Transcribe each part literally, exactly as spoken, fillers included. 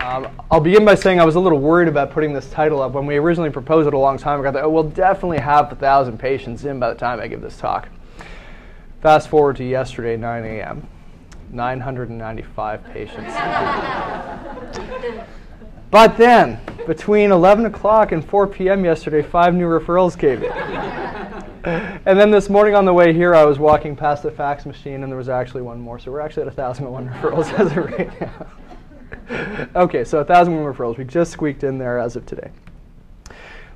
Um, I'll begin by saying I was a little worried about putting this title up. When we originally proposed it a long time ago, I thought, oh, we'll definitely have a thousand patients in by the time I give this talk. Fast forward to yesterday, nine A M nine hundred ninety-five patients. But then, between eleven o'clock and four P M yesterday, five new referrals came in. And then this morning on the way here, I was walking past the fax machine, and there was actually one more. So we're actually at one thousand one referrals as of right now. Okay, so one thousand one referrals. We just squeaked in there as of today.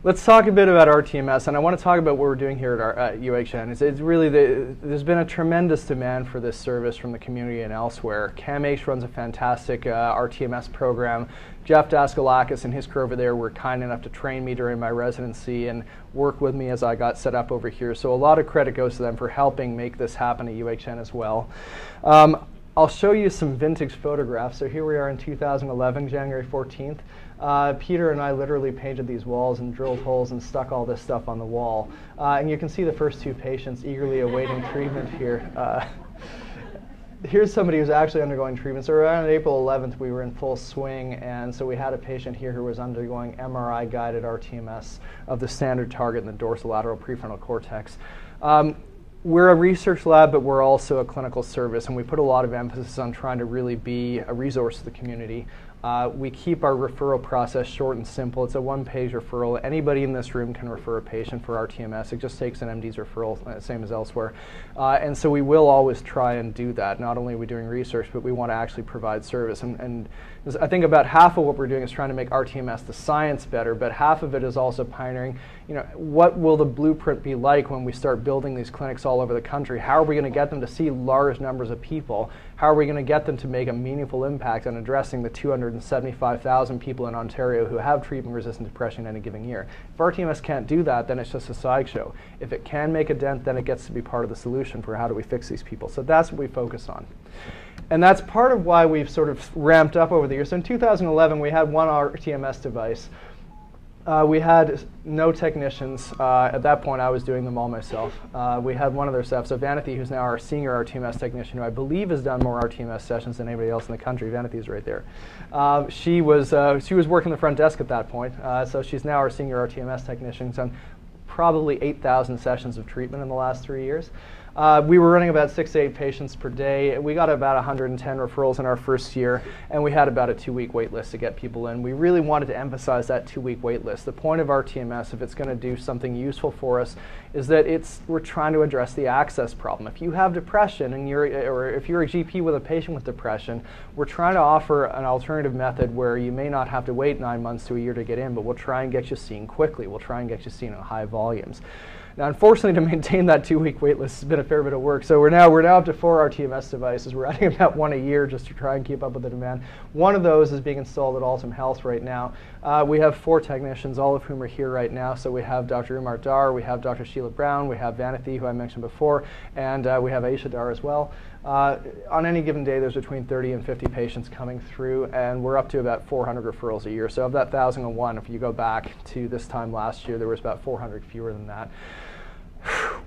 Let's talk a bit about R T M S, and I want to talk about what we're doing here at our, uh, U H N. It's, it's really the, there's been a tremendous demand for this service from the community and elsewhere. C A M H runs a fantastic uh, R T M S program. Jeff Daskalakis and his crew over there were kind enough to train me during my residency and work with me as I got set up over here. So a lot of credit goes to them for helping make this happen at U H N as well. Um, I'll show you some vintage photographs. So here we are in two thousand eleven, January fourteenth. Uh, Peter and I literally painted these walls and drilled holes and stuck all this stuff on the wall. Uh, and you can see the first two patients eagerly awaiting treatment here. Uh, here's somebody who's actually undergoing treatment. So around April eleventh, we were in full swing. And so we had a patient here who was undergoing M R I-guided R T M S of the standard target in the dorsolateral prefrontal cortex. Um, We're a research lab, but we're also a clinical service, and we put a lot of emphasis on trying to really be a resource to the community. Uh, we keep our referral process short and simple. It's a one-page referral. Anybody in this room can refer a patient for R T M S. It just takes an M D's referral, uh, same as elsewhere. Uh, and so we will always try and do that. Not only are we doing research, but we want to actually provide service. And, and I think about half of what we're doing is trying to make R T M S the science better, but half of it is also pioneering, you know, what will the blueprint be like when we start building these clinics all over the country? How are we going to get them to see large numbers of people? How are we going to get them to make a meaningful impact on addressing the two hundred seventy-five thousand people in Ontario who have treatment-resistant depression in any given year? If R T M S can't do that, then it's just a sideshow. If it can make a dent, then it gets to be part of the solution for how do we fix these people. So that's what we focus on. And that's part of why we've sort of ramped up over the years. So in two thousand eleven, we had one R T M S device. Uh, we had no technicians. Uh, at that point, I was doing them all myself. Uh, we had one other staff. So Vanathy, who's now our senior R T M S technician, who I believe has done more R T M S sessions than anybody else in the country. Vanathy's right there. Uh, she was uh, she was working the front desk at that point. Uh, so she's now our senior R T M S technician. She's done probably eight thousand sessions of treatment in the last three years. Uh, we were running about six to eight patients per day. We got about one hundred ten referrals in our first year, and we had about a two-week wait list to get people in. We really wanted to emphasize that two-week wait list. The point of R T M S, if it's going to do something useful for us, is that it's we're trying to address the access problem. If you have depression, and you're, or if you're a G P with a patient with depression, we're trying to offer an alternative method where you may not have to wait nine months to a year to get in, but we'll try and get you seen quickly. We'll try and get you seen at high volumes. Now, unfortunately, to maintain that two-week wait list has been a fair bit of work. So we're now, we're now up to four R T M S devices. We're adding about one a year just to try and keep up with the demand. One of those is being installed at Altum Health right now. Uh, we have four technicians, all of whom are here right now. So we have Doctor Umar Dar, we have Doctor Sheila Brown, we have Vanathy, who I mentioned before, and uh, we have Aisha Dar as well. Uh, on any given day, there's between thirty and fifty patients coming through, and we're up to about four hundred referrals a year. So of that one thousand one, if you go back to this time last year, there was about four hundred fewer than that.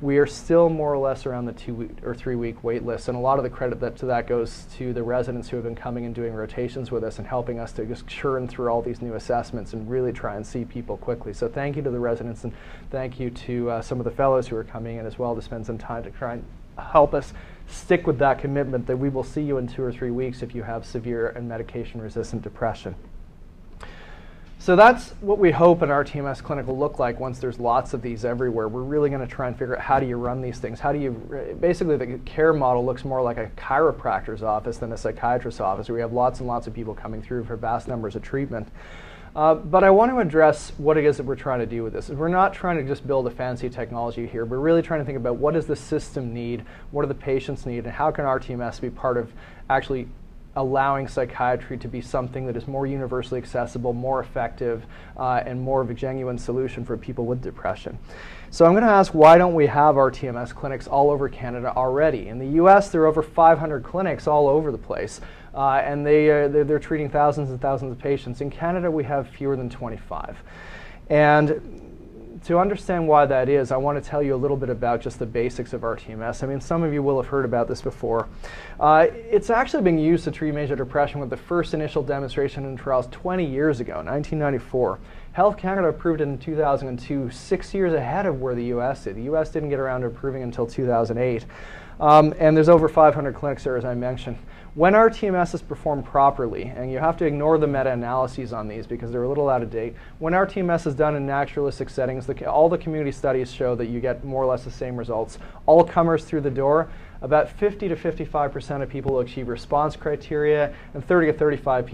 We are still more or less around the two or three week wait list, and a lot of the credit that to that goes to the residents who have been coming and doing rotations with us and helping us to just churn through all these new assessments and really try and see people quickly. So thank you to the residents, and thank you to uh, some of the fellows who are coming in as well to spend some time to try and help us stick with that commitment that we will see you in two or three weeks if you have severe and medication-resistant depression. So that's what we hope an R T M S clinic will look like once there's lots of these everywhere. We're really going to try and figure out how do you run these things. How do you, basically the care model looks more like a chiropractor's office than a psychiatrist's office. We have lots and lots of people coming through for vast numbers of treatment. Uh, but I want to address what it is that we're trying to do with this. We're not trying to just build a fancy technology here. We're really trying to think about what does the system need, what do the patients need, and how can R T M S be part of actually allowing psychiatry to be something that is more universally accessible, more effective, uh, and more of a genuine solution for people with depression. So I'm going to ask, why don't we have R T M S clinics all over Canada already? In the U S, there are over five hundred clinics all over the place, uh, and they, uh, they're, they're treating thousands and thousands of patients. In Canada, we have fewer than twenty-five. And to understand why that is, I want to tell you a little bit about just the basics of R T M S. I mean, some of you will have heard about this before. Uh, it's actually been used to treat major depression with the first initial demonstration in trials twenty years ago, nineteen ninety-four. Health Canada approved it in two thousand two, six years ahead of where the U S did. The U S didn't get around to approving until two thousand eight. Um, and there's over five hundred clinics there, as I mentioned. When R T M S is performed properly, and you have to ignore the meta-analyses on these because they're a little out of date, when R T M S is done in naturalistic settings, the, all the community studies show that you get more or less the same results. All comers through the door, about fifty to fifty-five percent of people will achieve response criteria, and thirty to thirty-five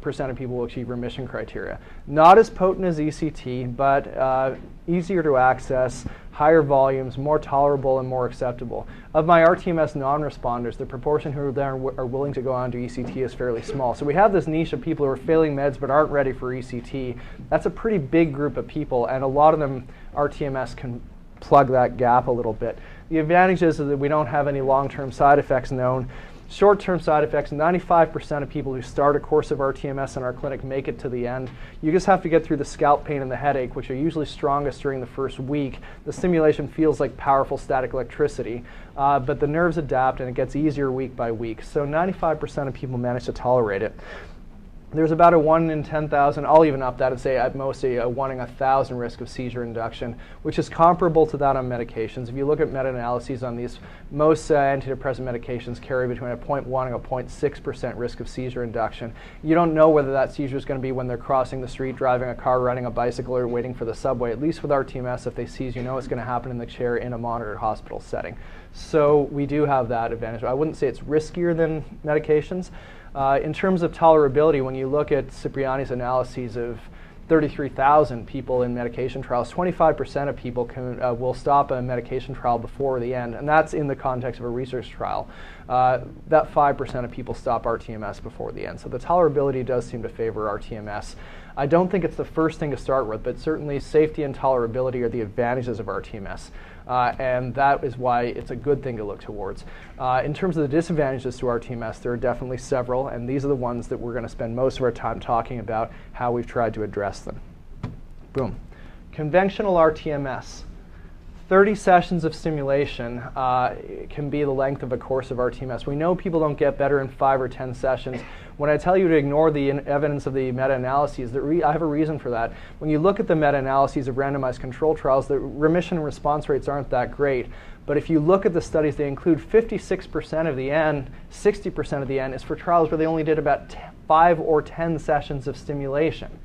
percent of people will achieve remission criteria. Not as potent as E C T, but uh, easier to access, higher volumes, more tolerable, and more acceptable. Of my R T M S non-responders, the proportion who are, there are willing to go on to E C T is fairly small. So we have this niche of people who are failing meds but aren't ready for E C T. That's a pretty big group of people, and a lot of them, R T M S can plug that gap a little bit. The advantage is that we don't have any long-term side effects known. Short-term side effects, ninety-five percent of people who start a course of R T M S in our clinic make it to the end. You just have to get through the scalp pain and the headache, which are usually strongest during the first week. The stimulation feels like powerful static electricity, uh, but the nerves adapt and it gets easier week by week. So ninety-five percent of people manage to tolerate it. There's about a one in ten thousand, I'll even up that and say at most a one in a thousand risk of seizure induction, which is comparable to that on medications. If you look at meta-analyses on these, most uh, antidepressant medications carry between a zero point one and a zero point six percent risk of seizure induction. You don't know whether that seizure is going to be when they're crossing the street, driving a car, riding a bicycle, or waiting for the subway. At least with R T M S, if they seize, you know it's going to happen in the chair in a monitored hospital setting. So we do have that advantage. I wouldn't say it's riskier than medications. Uh, in terms of tolerability, when you look at Cipriani's analyses of thirty-three thousand people in medication trials, twenty-five percent of people can, uh, will stop a medication trial before the end, and that's in the context of a research trial. Uh, that five percent of people stop R T M S before the end. So the tolerability does seem to favor R T M S. I don't think it's the first thing to start with, but certainly safety and tolerability are the advantages of R T M S. Uh, and that is why it's a good thing to look towards. Uh, in terms of the disadvantages to R T M S, there are definitely several, and these are the ones that we're going to spend most of our time talking about, how we've tried to address them. Boom. Conventional R T M S. thirty sessions of stimulation uh, can be the length of a course of R T M S. We know people don't get better in five or ten sessions. When I tell you to ignore the evidence of the meta-analyses, I have a reason for that. When you look at the meta-analyses of randomized control trials, the remission and response rates aren't that great. But if you look at the studies, they include fifty-six percent of the N, sixty percent of the N is for trials where they only did about five or ten sessions of stimulation.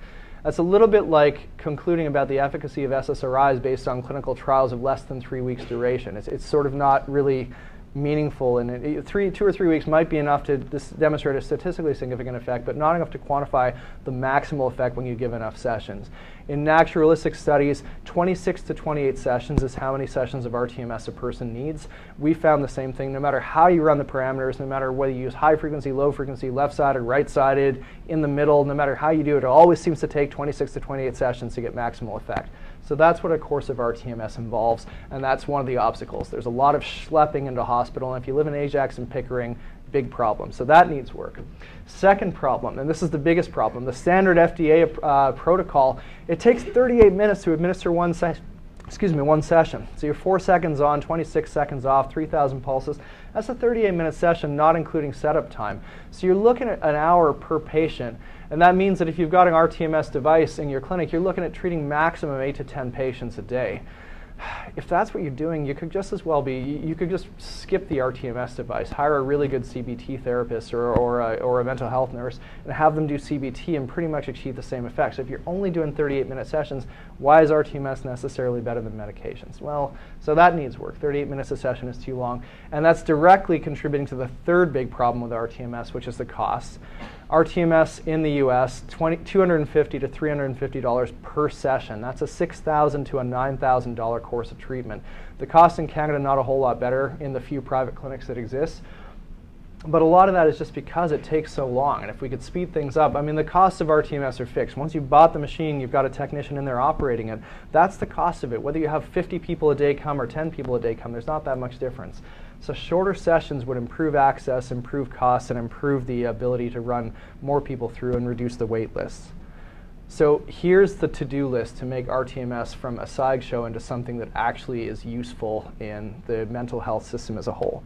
That's a little bit like concluding about the efficacy of S S R Is based on clinical trials of less than three weeks duration. It's, it's sort of not really meaningful, and it, three, two or three weeks might be enough to dis demonstrate a statistically significant effect, but not enough to quantify the maximal effect when you give enough sessions. In naturalistic studies, twenty-six to twenty-eight sessions is how many sessions of R T M S a person needs. We found the same thing. No matter how you run the parameters, no matter whether you use high frequency, low frequency, left-sided, right-sided, in the middle, no matter how you do it, it always seems to take twenty-six to twenty-eight sessions to get maximal effect. So that's what a course of R T M S involves, and that's one of the obstacles. There's a lot of schlepping into hospital, and if you live in Ajax and Pickering, big problem. So that needs work. Second problem, and this is the biggest problem, the standard F D A uh, protocol, it takes thirty-eight minutes to administer one session. Excuse me, one session. So you're four seconds on, twenty-six seconds off, three thousand pulses. That's a thirty-eight minute session, not including setup time. So you're looking at an hour per patient. And that means that if you've got an R T M S device in your clinic, you're looking at treating maximum eight to ten patients a day. If that's what you're doing, you could just as well be, you could just skip the R T M S device, hire a really good C B T therapist or, or, a, or a mental health nurse and have them do C B T and pretty much achieve the same effects. So if you're only doing thirty-eight minute sessions, why is R T M S necessarily better than medications? Well, so that needs work. thirty-eight minutes a session is too long. And that's directly contributing to the third big problem with R T M S, which is the cost. R T M S in the U S, two hundred fifty to three hundred fifty dollars per session. That's a six thousand to a nine thousand dollar course of treatment. The cost in Canada, not a whole lot better in the few private clinics that exist. But a lot of that is just because it takes so long. And if we could speed things up, I mean, the costs of R T M S are fixed. Once you've bought the machine, you've got a technician in there operating it. That's the cost of it. Whether you have fifty people a day come or ten people a day come, there's not that much difference. So shorter sessions would improve access, improve costs, and improve the ability to run more people through and reduce the wait lists. So here's the to-do list to make rTMS from a sideshow into something that actually is useful in the mental health system as a whole.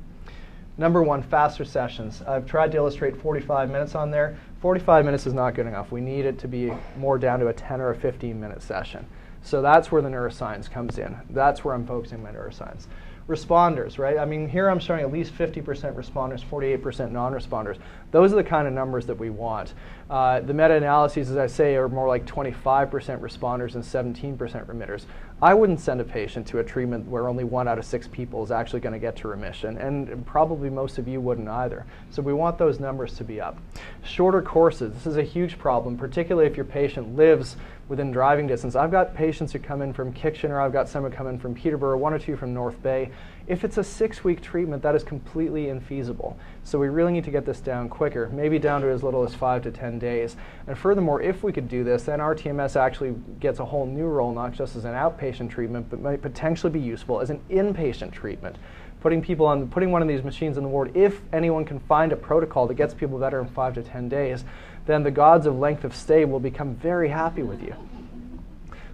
Number one, faster sessions. I've tried to illustrate forty-five minutes on there. forty-five minutes is not good enough. We need it to be more down to a ten or a fifteen minute session. So that's where the neuroscience comes in. That's where I'm focusing my neuroscience. Responders, right? I mean, here I'm showing at least fifty percent responders, forty-eight percent non-responders. Those are the kind of numbers that we want. Uh, the meta-analyses, as I say, are more like twenty-five percent responders and seventeen percent remitters. I wouldn't send a patient to a treatment where only one out of six people is actually going to get to remission, and probably most of you wouldn't either. So we want those numbers to be up. Shorter courses. This is a huge problem, particularly if your patient lives within driving distance. I've got patients who come in from Kitchener, I've got some who come in from Peterborough, one or two from North Bay. If it's a six-week treatment, that is completely infeasible. So we really need to get this down quicker, maybe down to as little as five to ten days. And furthermore, if we could do this, then rTMS actually gets a whole new role, not just as an outpatient treatment, but might potentially be useful as an inpatient treatment. Putting people on, putting one of these machines in the ward, if anyone can find a protocol that gets people better in five to ten days, then the gods of length of stay will become very happy with you.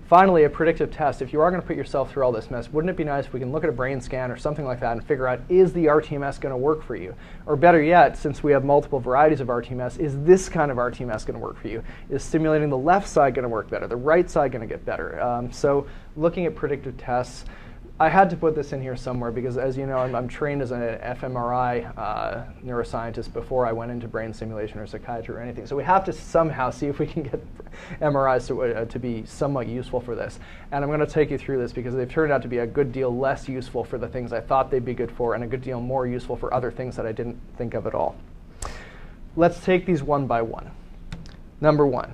Finally, a predictive test. If you are going to put yourself through all this mess, wouldn't it be nice if we can look at a brain scan or something like that and figure out, is the rTMS going to work for you? Or better yet, since we have multiple varieties of rTMS, is this kind of rTMS going to work for you? Is stimulating the left side going to work better? The right side going to get better? Um, so looking at predictive tests. I had to put this in here somewhere because, as you know, I'm, I'm trained as an fMRI uh, neuroscientist before I went into brain simulation or psychiatry or anything. So we have to somehow see if we can get M R Is to, uh, to be somewhat useful for this. And I'm going to take you through this because they've turned out to be a good deal less useful for the things I thought they'd be good for and a good deal more useful for other things that I didn't think of at all. Let's take these one by one. Number one,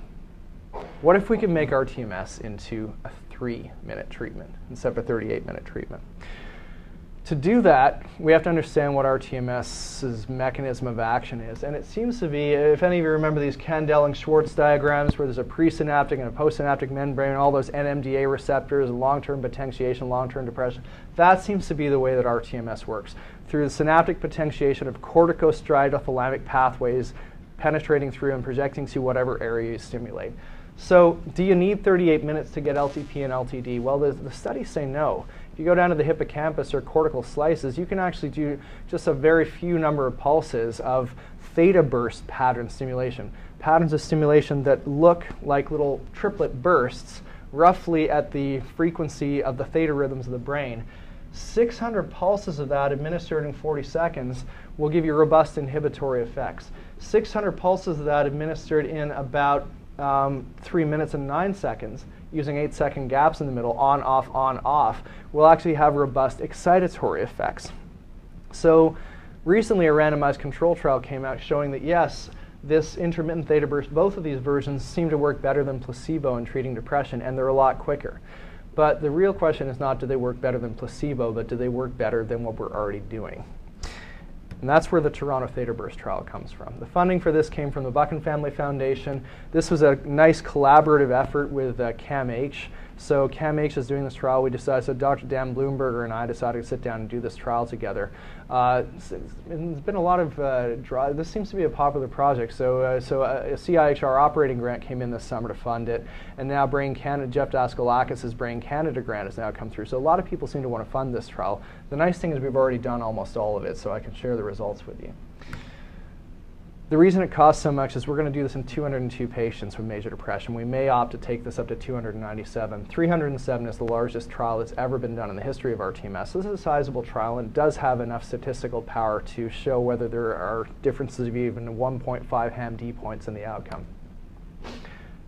what if we could make rTMS into a three minute treatment instead of a thirty-eight minute treatment? To do that, we have to understand what rTMS's mechanism of action is. And it seems to be, if any of you remember these Kandel and Schwartz diagrams where there's a presynaptic and a postsynaptic membrane, all those N M D A receptors, long-term potentiation, long-term depression, that seems to be the way that rTMS works. Through the synaptic potentiation of corticostridothalamic pathways penetrating through and projecting to whatever area you stimulate. So do you need thirty-eight minutes to get L T P and L T D? Well, the, the studies say no. If you go down to the hippocampus or cortical slices, you can actually do just a very few number of pulses of theta burst pattern stimulation. Patterns of stimulation that look like little triplet bursts roughly at the frequency of the theta rhythms of the brain. six hundred pulses of that administered in forty seconds will give you robust inhibitory effects. six hundred pulses of that administered in about Um, three minutes and nine seconds, using eight second gaps in the middle, on, off, on, off, will actually have robust excitatory effects. So recently a randomized control trial came out showing that yes, this intermittent theta burst, both of these versions seem to work better than placebo in treating depression, and they're a lot quicker. But the real question is not do they work better than placebo, but do they work better than what we're already doing? And that's where the Toronto Theta Burst trial comes from. The funding for this came from the Buchan Family Foundation. This was a nice collaborative effort with uh, C A M H. So C A M H is doing this trial. We decided, so Doctor Dan Bloomberger and I decided to sit down and do this trial together. Uh, it's, it's been a lot of uh, dry, this seems to be a popular project. So, uh, so a, a C I H R operating grant came in this summer to fund it, and now Brain Canada, Jeff Daskalakis' Brain Canada grant has now come through. So a lot of people seem to want to fund this trial. The nice thing is we've already done almost all of it, so I can share the results with you. The reason it costs so much is we're going to do this in two hundred two patients with major depression. We may opt to take this up to two hundred ninety-seven. three hundred seven is the largest trial that's ever been done in the history of rTMS. So this is a sizable trial and does have enough statistical power to show whether there are differences of even one point five H A M D points in the outcome.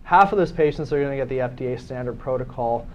Half of those patients are going to get the F D A standard protocol.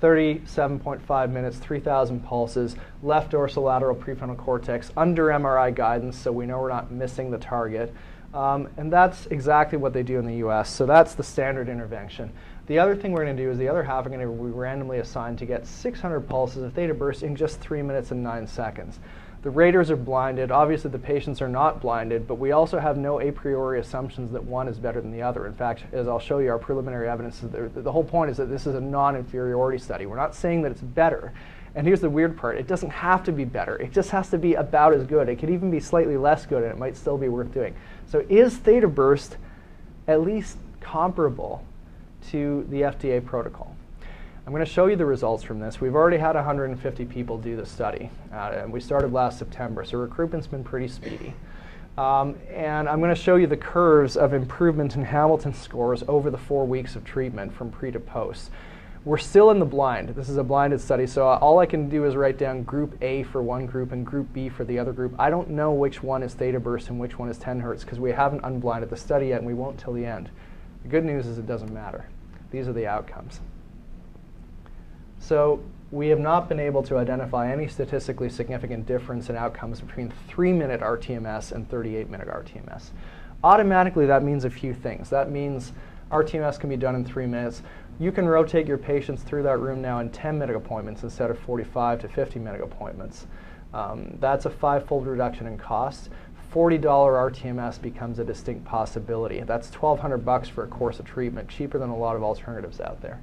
thirty-seven point five minutes, three thousand pulses, left dorsolateral prefrontal cortex, under M R I guidance, so we know we're not missing the target. Um, and that's exactly what they do in the U S. So that's the standard intervention. The other thing we're going to do is the other half are going to be randomly assigned to get six hundred pulses of theta burst in just three minutes and nine seconds. The raters are blinded. Obviously, the patients are not blinded, but we also have no a priori assumptions that one is better than the other. In fact, as I'll show you, our preliminary evidence, the whole point is that this is a non-inferiority study. We're not saying that it's better. And here's the weird part. It doesn't have to be better. It just has to be about as good. It could even be slightly less good, and it might still be worth doing. So is theta burst at least comparable to the F D A protocol. I'm going to show you the results from this. We've already had one hundred fifty people do the study, uh, and we started last September, so recruitment's been pretty speedy. Um, and I'm going to show you the curves of improvement in Hamilton scores over the four weeks of treatment from pre to post. We're still in the blind. This is a blinded study, so all I can do is write down group A for one group and group B for the other group. I don't know which one is theta burst and which one is ten hertz because we haven't unblinded the study yet, and we won't till the end. The good news is it doesn't matter. These are the outcomes. So we have not been able to identify any statistically significant difference in outcomes between three minute R T M S and thirty-eight minute R T M S. Automatically, that means a few things. That means R T M S can be done in three minutes. You can rotate your patients through that room now in ten minute appointments instead of forty-five to fifty minute appointments. Um, that's a five-fold reduction in cost. forty dollar R T M S becomes a distinct possibility. That's twelve hundred bucks for a course of treatment, cheaper than a lot of alternatives out there.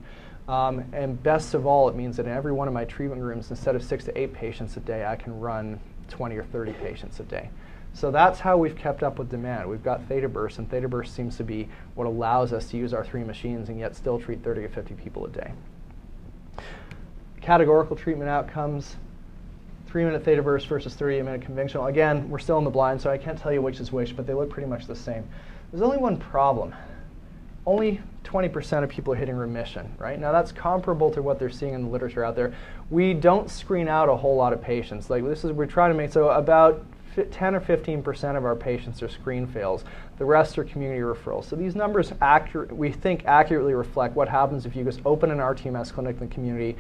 Um, and best of all, it means that in every one of my treatment rooms, instead of six to eight patients a day, I can run twenty or thirty patients a day. So that's how we've kept up with demand. We've got theta burst, and theta burst seems to be what allows us to use our three machines and yet still treat thirty to fifty people a day. Categorical treatment outcomes, three minute theta burst versus thirty-eight minute conventional. Again, we're still in the blind, so I can't tell you which is which, but they look pretty much the same. There's only one problem. Only twenty percent of people are hitting remission, right? Now that's comparable to what they're seeing in the literature out there. We don't screen out a whole lot of patients. Like this is, we're trying to make, so about ten or fifteen percent of our patients are screen fails. The rest are community referrals. So these numbers, accurate, we think, accurately reflect what happens if you just open an R T M S clinic in the community,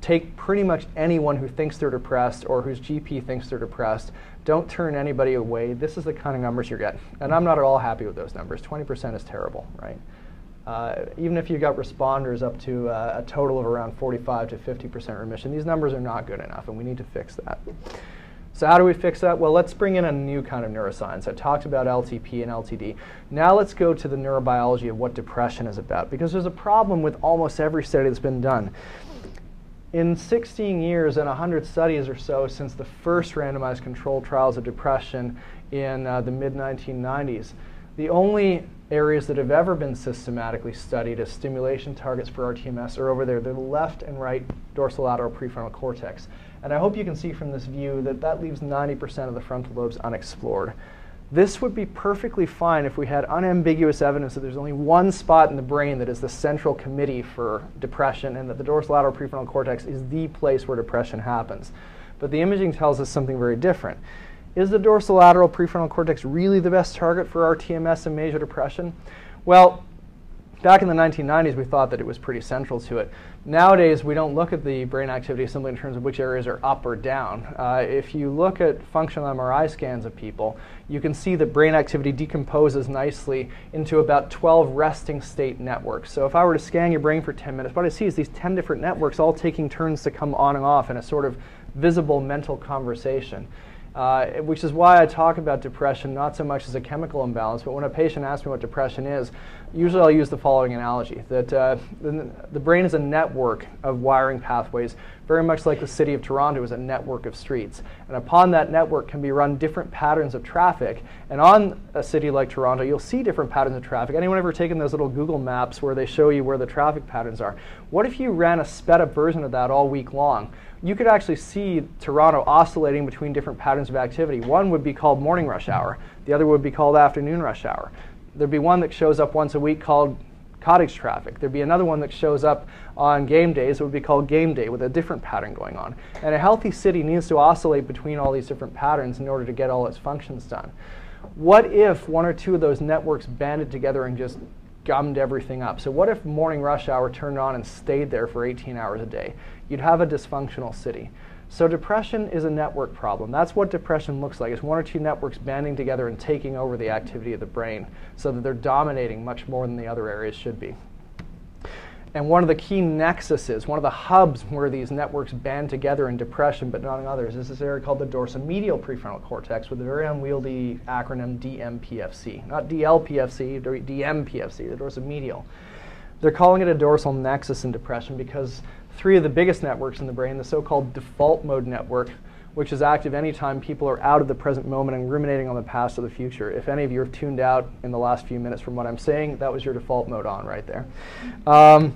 take pretty much anyone who thinks they're depressed or whose G P thinks they're depressed. Don't turn anybody away. This is the kind of numbers you get. And I'm not at all happy with those numbers. twenty percent is terrible, right? Uh, even if you've got responders up to uh, a total of around forty-five to fifty percent remission, these numbers are not good enough, and we need to fix that. So how do we fix that? Well, let's bring in a new kind of neuroscience. I talked about L T P and L T D. Now let's go to the neurobiology of what depression is about, because there's a problem with almost every study that's been done. In sixteen years and one hundred studies or so since the first randomized controlled trials of depression in uh, the mid nineteen nineties, the only areas that have ever been systematically studied as stimulation targets for R T M S are over there, the left and right dorsolateral prefrontal cortex. And I hope you can see from this view that that leaves ninety percent of the frontal lobes unexplored. This would be perfectly fine if we had unambiguous evidence that there's only one spot in the brain that is the central committee for depression and that the dorsolateral prefrontal cortex is the place where depression happens. But the imaging tells us something very different. Is the dorsolateral prefrontal cortex really the best target for R T M S and major depression? Well, back in the nineteen nineties, we thought that it was pretty central to it. Nowadays, we don't look at the brain activity simply in terms of which areas are up or down. Uh, if you look at functional M R I scans of people, you can see that brain activity decomposes nicely into about twelve resting state networks. So if I were to scan your brain for ten minutes, what I see is these ten different networks all taking turns to come on and off in a sort of visible mental conversation. Uh, which is why I talk about depression not so much as a chemical imbalance, but when a patient asks me what depression is, usually I'll use the following analogy, that uh, the, the brain is a network of wiring pathways, very much like the city of Toronto is a network of streets. And upon that network can be run different patterns of traffic. And on a city like Toronto, you'll see different patterns of traffic. Anyone ever taken those little Google Maps where they show you where the traffic patterns are? What if you ran a sped-up version of that all week long? You could actually see Toronto oscillating between different patterns of activity. One would be called morning rush hour. The other would be called afternoon rush hour. There'd be one that shows up once a week called cottage traffic. There'd be another one that shows up on game days. It would be called game day with a different pattern going on. And a healthy city needs to oscillate between all these different patterns in order to get all its functions done. What if one or two of those networks banded together and just gummed everything up? So what if morning rush hour turned on and stayed there for eighteen hours a day? You'd have a dysfunctional city. So depression is a network problem. That's what depression looks like. It's one or two networks banding together and taking over the activity of the brain so that they're dominating much more than the other areas should be. And one of the key nexuses, one of the hubs where these networks band together in depression but not in others, is this area called the dorsomedial prefrontal cortex with the very unwieldy acronym D M P F C. Not D L P F C, D M P F C, the dorsomedial. They're calling it a dorsal nexus in depression because three of the biggest networks in the brain, the so-called default mode network, which is active anytime people are out of the present moment and ruminating on the past or the future. If any of you have tuned out in the last few minutes from what I'm saying, that was your default mode on right there. Um,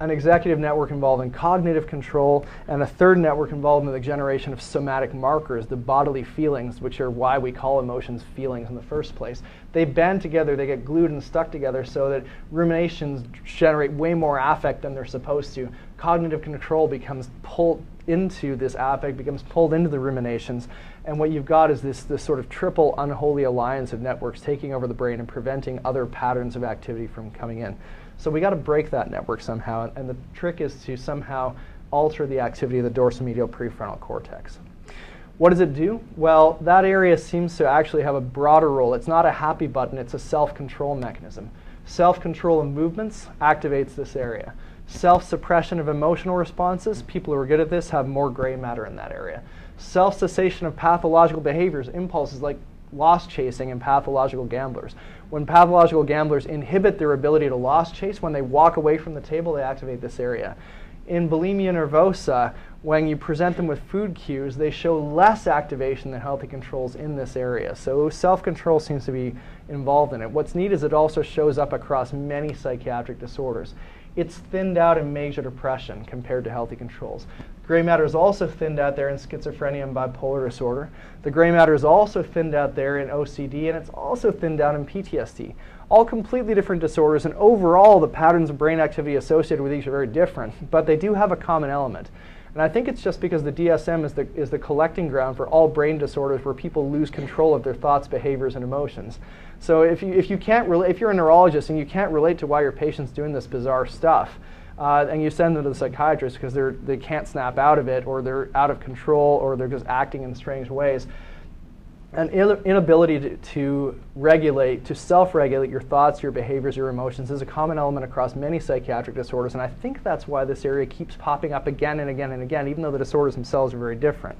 an executive network involved in cognitive control, and a third network involved in the generation of somatic markers, the bodily feelings, which are why we call emotions feelings in the first place. They band together, they get glued and stuck together so that ruminations generate way more affect than they're supposed to. Cognitive control becomes pulled into this affect, becomes pulled into the ruminations, and what you've got is this, this sort of triple unholy alliance of networks taking over the brain and preventing other patterns of activity from coming in. So we got to break that network somehow, and, and the trick is to somehow alter the activity of the dorsomedial prefrontal cortex. What does it do? Well, that area seems to actually have a broader role. It's not a happy button, it's a self-control mechanism. Self-control of movements activates this area. Self-suppression of emotional responses, people who are good at this have more gray matter in that area. Self-cessation of pathological behaviors, impulses like loss chasing and pathological gamblers. When pathological gamblers inhibit their ability to loss chase, when they walk away from the table, they activate this area. In bulimia nervosa, when you present them with food cues, they show less activation than healthy controls in this area. So self-control seems to be involved in it. What's neat is it also shows up across many psychiatric disorders. It's thinned out in major depression compared to healthy controls. Gray matter is also thinned out there in schizophrenia and bipolar disorder. The gray matter is also thinned out there in O C D, and it's also thinned out in P T S D. All completely different disorders, and overall the patterns of brain activity associated with each are very different, but they do have a common element. And I think it's just because the D S M is the, is the collecting ground for all brain disorders where people lose control of their thoughts, behaviors, and emotions. So if you, if you can't relate, if you're a neurologist and you can't relate to why your patient's doing this bizarre stuff, uh, and you send them to the psychiatrist because they're they can't snap out of it, or they're out of control, or they're just acting in strange ways, an inability to, to regulate, to self-regulate your thoughts, your behaviors, your emotions is a common element across many psychiatric disorders, and I think that's why this area keeps popping up again and again and again, even though the disorders themselves are very different.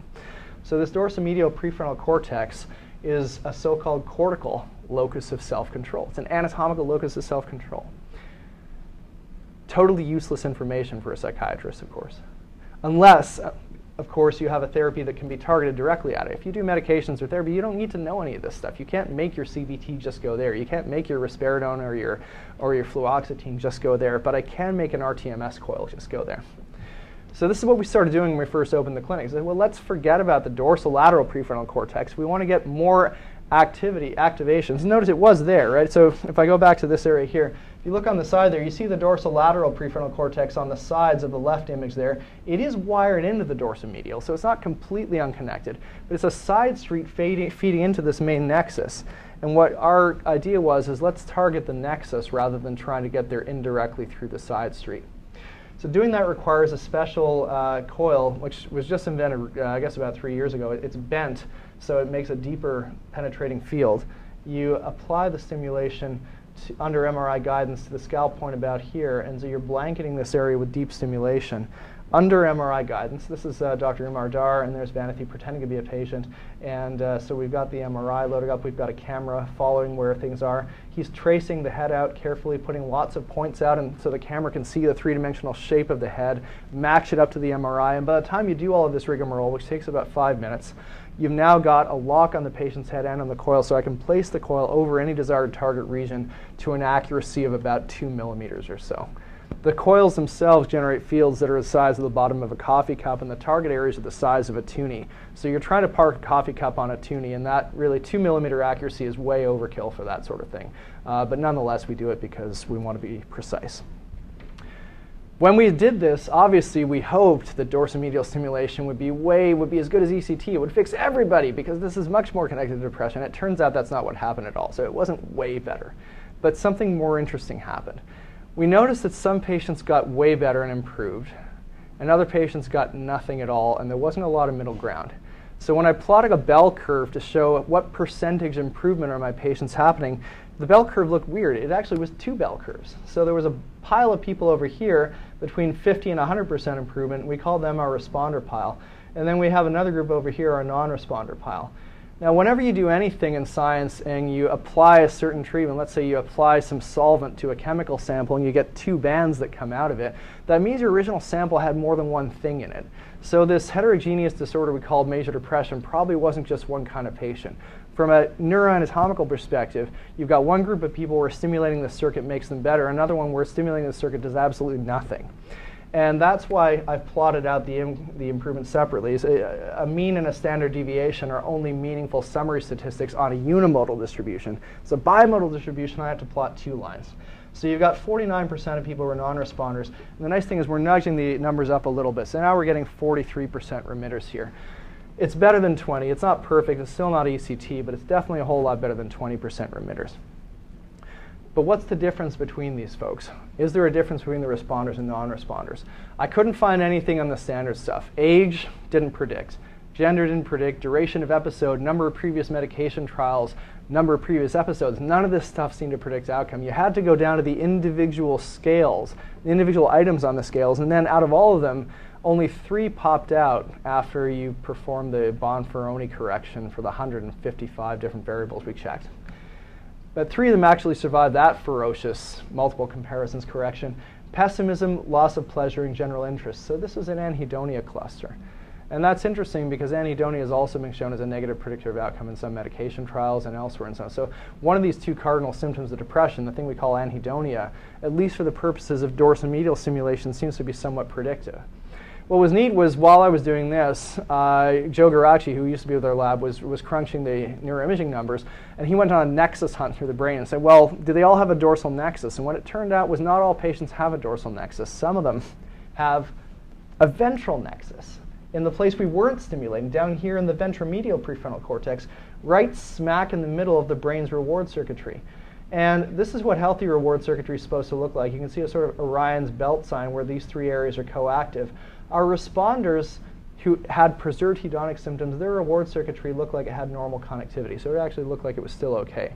So this dorsomedial prefrontal cortex is a so-called cortical locus of self-control. It's an anatomical locus of self-control. Totally useless information for a psychiatrist, of course. Unless, of course, you have a therapy that can be targeted directly at it. If you do medications or therapy, you don't need to know any of this stuff. You can't make your C B T just go there. You can't make your risperidone or your, or your fluoxetine just go there, but I can make an R T M S coil just go there. So this is what we started doing when we first opened the clinic. We said, well, let's forget about the dorsolateral prefrontal cortex. We want to get more activity, activations. Notice it was there, right? So if I go back to this area here, if you look on the side there, you see the dorsolateral prefrontal cortex on the sides of the left image there. It is wired into the dorsomedial, so it's not completely unconnected, but it's a side street fading, feeding into this main nexus. And what our idea was is let's target the nexus rather than trying to get there indirectly through the side street. So doing that requires a special uh, coil, which was just invented, uh, I guess, about three years ago. It's bent, so it makes a deeper penetrating field. You apply the stimulation to, under M R I guidance, to the scalp point about here, and so you're blanketing this area with deep stimulation. Under M R I guidance, this is uh, Doctor Umar Dar, and there's Vanathy pretending to be a patient, and uh, so we've got the M R I loaded up, we've got a camera following where things are. He's tracing the head out carefully, putting lots of points out, and so the camera can see the three-dimensional shape of the head, match it up to the M R I, and by the time you do all of this rigmarole, which takes about five minutes, you've now got a lock on the patient's head and on the coil, so I can place the coil over any desired target region to an accuracy of about two millimeters or so. The coils themselves generate fields that are the size of the bottom of a coffee cup, and the target areas are the size of a toonie. So you're trying to park a coffee cup on a toonie, and that really two millimeter accuracy is way overkill for that sort of thing. Uh, but nonetheless, we do it because we want to be precise. When we did this, obviously we hoped that dorsomedial stimulation would be way, would be as good as E C T. It would fix everybody because this is much more connected to depression. It turns out that's not what happened at all. So it wasn't way better. But something more interesting happened. We noticed that some patients got way better and improved, and other patients got nothing at all, and there wasn't a lot of middle ground. So when I plotted a bell curve to show what percentage improvement are my patients happening, the bell curve looked weird. It actually was two bell curves. So there was a pile of people over here between fifty and one hundred percent improvement. We call them our responder pile. And then we have another group over here, our non-responder pile. Now, whenever you do anything in science and you apply a certain treatment, let's say you apply some solvent to a chemical sample and you get two bands that come out of it, that means your original sample had more than one thing in it. So this heterogeneous disorder we called major depression probably wasn't just one kind of patient. From a neuroanatomical perspective, you've got one group of people where stimulating the circuit makes them better, another one where stimulating the circuit does absolutely nothing. And that's why I've plotted out the, im the improvement separately. A, a mean and a standard deviation are only meaningful summary statistics on a unimodal distribution. It's a bimodal distribution, I have to plot two lines. So you've got forty-nine percent of people who are non-responders. And the nice thing is we're nudging the numbers up a little bit. So now we're getting forty-three percent remitters here. It's better than twenty. It's not perfect. It's still not E C T, but it's definitely a whole lot better than twenty percent remitters. But what's the difference between these folks? Is there a difference between the responders and non-responders? I couldn't find anything on the standard stuff. Age didn't predict. Gender didn't predict. Duration of episode, number of previous medication trials, number of previous episodes. None of this stuff seemed to predict outcome. You had to go down to the individual scales, the individual items on the scales, and then out of all of them, only three popped out after you performed the Bonferroni correction for the one hundred fifty-five different variables we checked. But three of them actually survived that ferocious multiple comparisons correction: pessimism, loss of pleasure, and general interest. So this is an anhedonia cluster. And that's interesting because anhedonia has also been shown as a negative predictor of outcome in some medication trials and elsewhere and so on. So one of these two cardinal symptoms of depression, the thing we call anhedonia, at least for the purposes of dorsomedial simulation, seems to be somewhat predictive. What was neat was while I was doing this, uh, Joe Geraci, who used to be with our lab, was, was crunching the neuroimaging numbers, and he went on a nexus hunt through the brain and said, well, do they all have a dorsal nexus? And what it turned out was not all patients have a dorsal nexus. Some of them have a ventral nexus in the place we weren't stimulating, down here in the ventromedial prefrontal cortex, right smack in the middle of the brain's reward circuitry. And this is what healthy reward circuitry is supposed to look like. You can see a sort of Orion's belt sign where these three areas are coactive. Our responders who had preserved hedonic symptoms, their reward circuitry looked like it had normal connectivity. So it actually looked like it was still okay.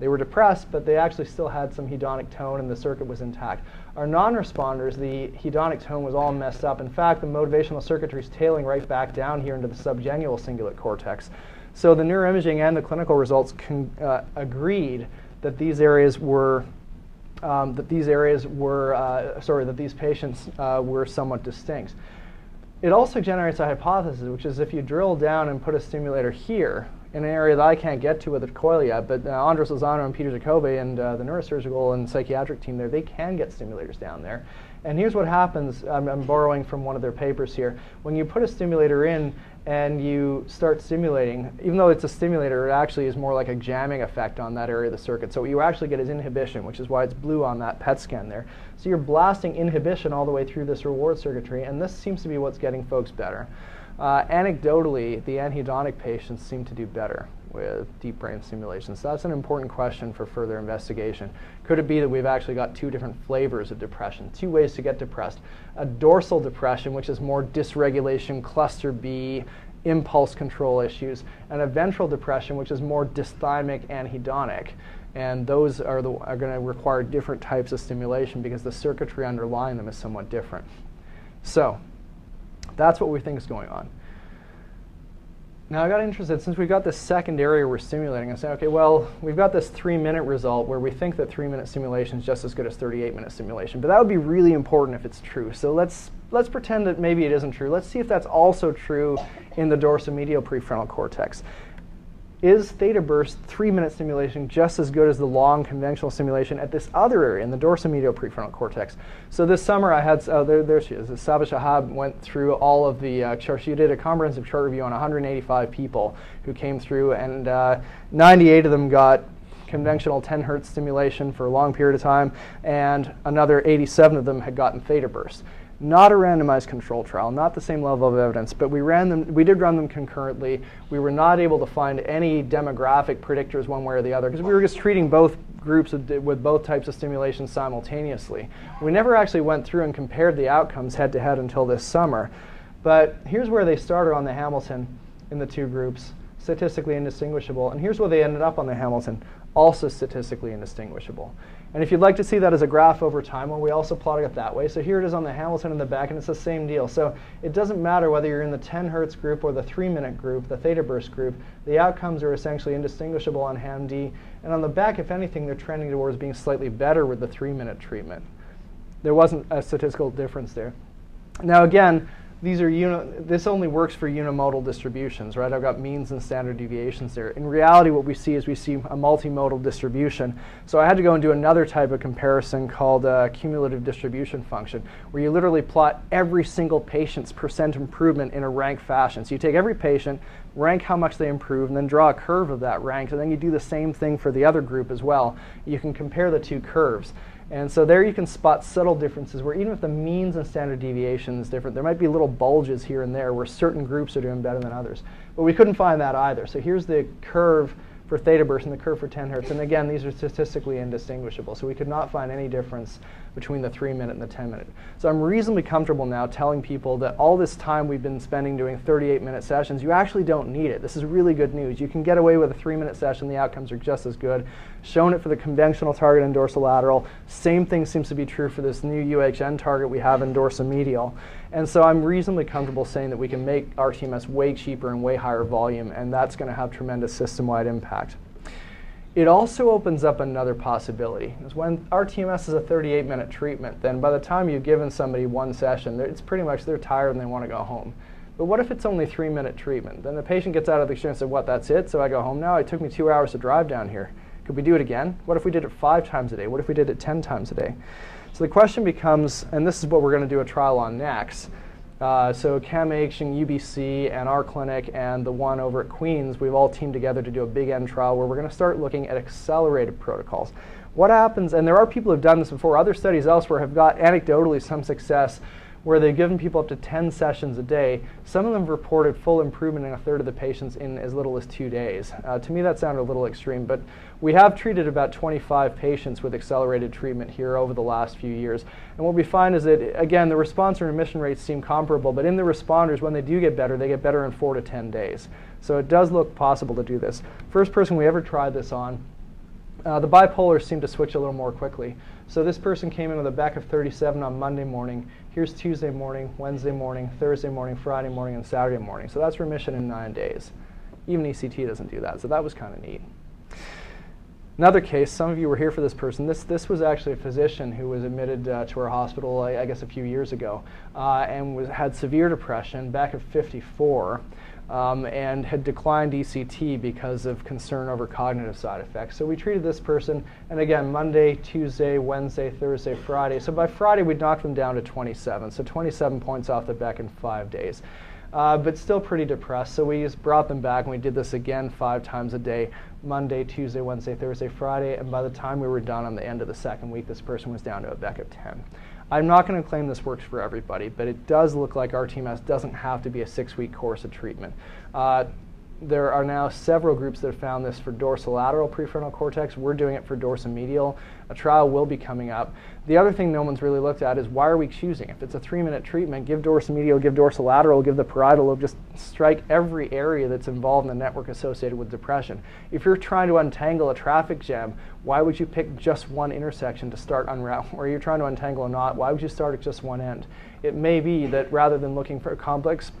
They were depressed, but they actually still had some hedonic tone and the circuit was intact. Our non-responders, the hedonic tone was all messed up. In fact, the motivational circuitry is tailing right back down here into the subgenual cingulate cortex. So the neuroimaging and the clinical results con uh, agreed that these areas were Um, that these areas were, uh, sorry, that these patients uh, were somewhat distinct. It also generates a hypothesis, which is if you drill down and put a stimulator here in an area that I can't get to with a coil yet, but uh, Andres Lozano and Peter Jacobi and uh, the neurosurgical and psychiatric team there, they can get stimulators down there. And here's what happens. I'm, I'm borrowing from one of their papers here. When you put a stimulator in and you start stimulating, even though it's a stimulator, it actually is more like a jamming effect on that area of the circuit. So what you actually get is inhibition, which is why it's blue on that P E T scan there. So you're blasting inhibition all the way through this reward circuitry, and this seems to be what's getting folks better. Uh, anecdotally, the anhedonic patients seem to do better with deep brain stimulation. So that's an important question for further investigation. Could it be that we've actually got two different flavors of depression, two ways to get depressed? A dorsal depression, which is more dysregulation, cluster B, impulse control issues, and a ventral depression, which is more dysthymic anhedonic. And those are, the, are going to require different types of stimulation because the circuitry underlying them is somewhat different. So that's what we think is going on. Now I got interested, since we've got this second area we're stimulating, I said, okay, well, we've got this three-minute result where we think that three-minute stimulation is just as good as thirty-eight minute stimulation, but that would be really important if it's true. So let's, let's pretend that maybe it isn't true. Let's see if that's also true in the dorsomedial prefrontal cortex. Is theta burst three-minute stimulation just as good as the long conventional stimulation at this other area in the dorsomedial prefrontal cortex? So this summer I had, oh, there, there she is. Sabah Shahab went through all of the uh, charts. She did a comprehensive chart review on one hundred eighty-five people who came through, and uh, ninety-eight of them got conventional ten hertz stimulation for a long period of time, and another eighty-seven of them had gotten theta burst. Not a randomized control trial, not the same level of evidence, but we ran them, we did run them concurrently. We were not able to find any demographic predictors one way or the other because we were just treating both groups with, with both types of stimulation simultaneously. We never actually went through and compared the outcomes head to head until this summer. But here's where they started on the Hamilton in the two groups, statistically indistinguishable, and here's where they ended up on the Hamilton, also statistically indistinguishable. And if you'd like to see that as a graph over time, well, we also plotted it that way. So here it is on the Hamilton in the back, and it's the same deal. So it doesn't matter whether you're in the ten hertz group or the three-minute group, the theta burst group. The outcomes are essentially indistinguishable on H A M D. And on the back, if anything, they're trending towards being slightly better with the three-minute treatment. There wasn't a statistical difference there. Now again, these are uni this only works for unimodal distributions, right? I've got means and standard deviations there. In reality, what we see is we see a multimodal distribution. So I had to go and do another type of comparison called a cumulative distribution function, where you literally plot every single patient's percent improvement in a rank fashion. So you take every patient, rank how much they improve, and then draw a curve of that rank. And then you do the same thing for the other group as well. You can compare the two curves. And so there you can spot subtle differences where even if the means and standard deviation is different, there might be little bulges here and there where certain groups are doing better than others. But we couldn't find that either. So here's the curve for theta burst and the curve for ten hertz. And again, these are statistically indistinguishable. So we could not find any difference between the three-minute and the ten-minute. So I'm reasonably comfortable now telling people that all this time we've been spending doing thirty-eight minute sessions, you actually don't need it. This is really good news. You can get away with a three-minute session. The outcomes are just as good. Shown it for the conventional target in dorsolateral. Same thing seems to be true for this new U H N target we have in dorsomedial. And so I'm reasonably comfortable saying that we can make rTMS way cheaper and way higher volume, and that's going to have tremendous system-wide impact. It also opens up another possibility. Is when rTMS is a thirty-eight minute treatment, then by the time you've given somebody one session, it's pretty much they're tired and they want to go home. But what if it's only three-minute treatment? Then the patient gets out of the experience and says, what, that's it? So I go home now? It took me two hours to drive down here. Could we do it again? What if we did it five times a day? What if we did it ten times a day? So the question becomes, and this is what we're going to do a trial on next, Uh, so C A M H and U B C and our clinic and the one over at Queen's, we've all teamed together to do a big end trial where we're going to start looking at accelerated protocols. What happens, and there are people who have done this before, other studies elsewhere have got anecdotally some success where they've given people up to ten sessions a day. Some of them have reported full improvement in a third of the patients in as little as two days. Uh, to me that sounded a little extreme, but we have treated about twenty-five patients with accelerated treatment here over the last few years. And what we find is that, again, the response and remission rates seem comparable, but in the responders, when they do get better, they get better in four to ten days. So it does look possible to do this. First person we ever tried this on, Uh, the bipolars seem to switch a little more quickly. So this person came in with a Beck of thirty-seven on Monday morning. Here's Tuesday morning, Wednesday morning, Thursday morning, Friday morning, and Saturday morning. So that's remission in nine days. Even E C T doesn't do that, so that was kind of neat. Another case, some of you were here for this person. This, this was actually a physician who was admitted uh, to our hospital, I, I guess, a few years ago, uh, and was, had severe depression, Beck of fifty-four. Um, and had declined E C T because of concern over cognitive side effects. So we treated this person, and again, Monday, Tuesday, Wednesday, Thursday, Friday. So by Friday, we'd knocked them down to twenty-seven. So twenty-seven points off the Beck in five days. Uh, but still pretty depressed. So we just brought them back, and we did this again five times a day, Monday, Tuesday, Wednesday, Thursday, Friday. And by the time we were done on the end of the second week, this person was down to a Beck of ten. I'm not going to claim this works for everybody, but it does look like rTMS doesn't have to be a six-week course of treatment. Uh, there are now several groups that have found this for dorsolateral prefrontal cortex. We're doing it for dorsomedial. A trial will be coming up. The other thing no one's really looked at is why are we choosing? If it's a three-minute treatment, give dorsomedial, give dorsolateral, give the parietal lobe, just strike every area that's involved in the network associated with depression. If you're trying to untangle a traffic jam, why would you pick just one intersection to start unraveling? Or you're trying to untangle a knot, why would you start at just one end? It may be that rather than looking for a complex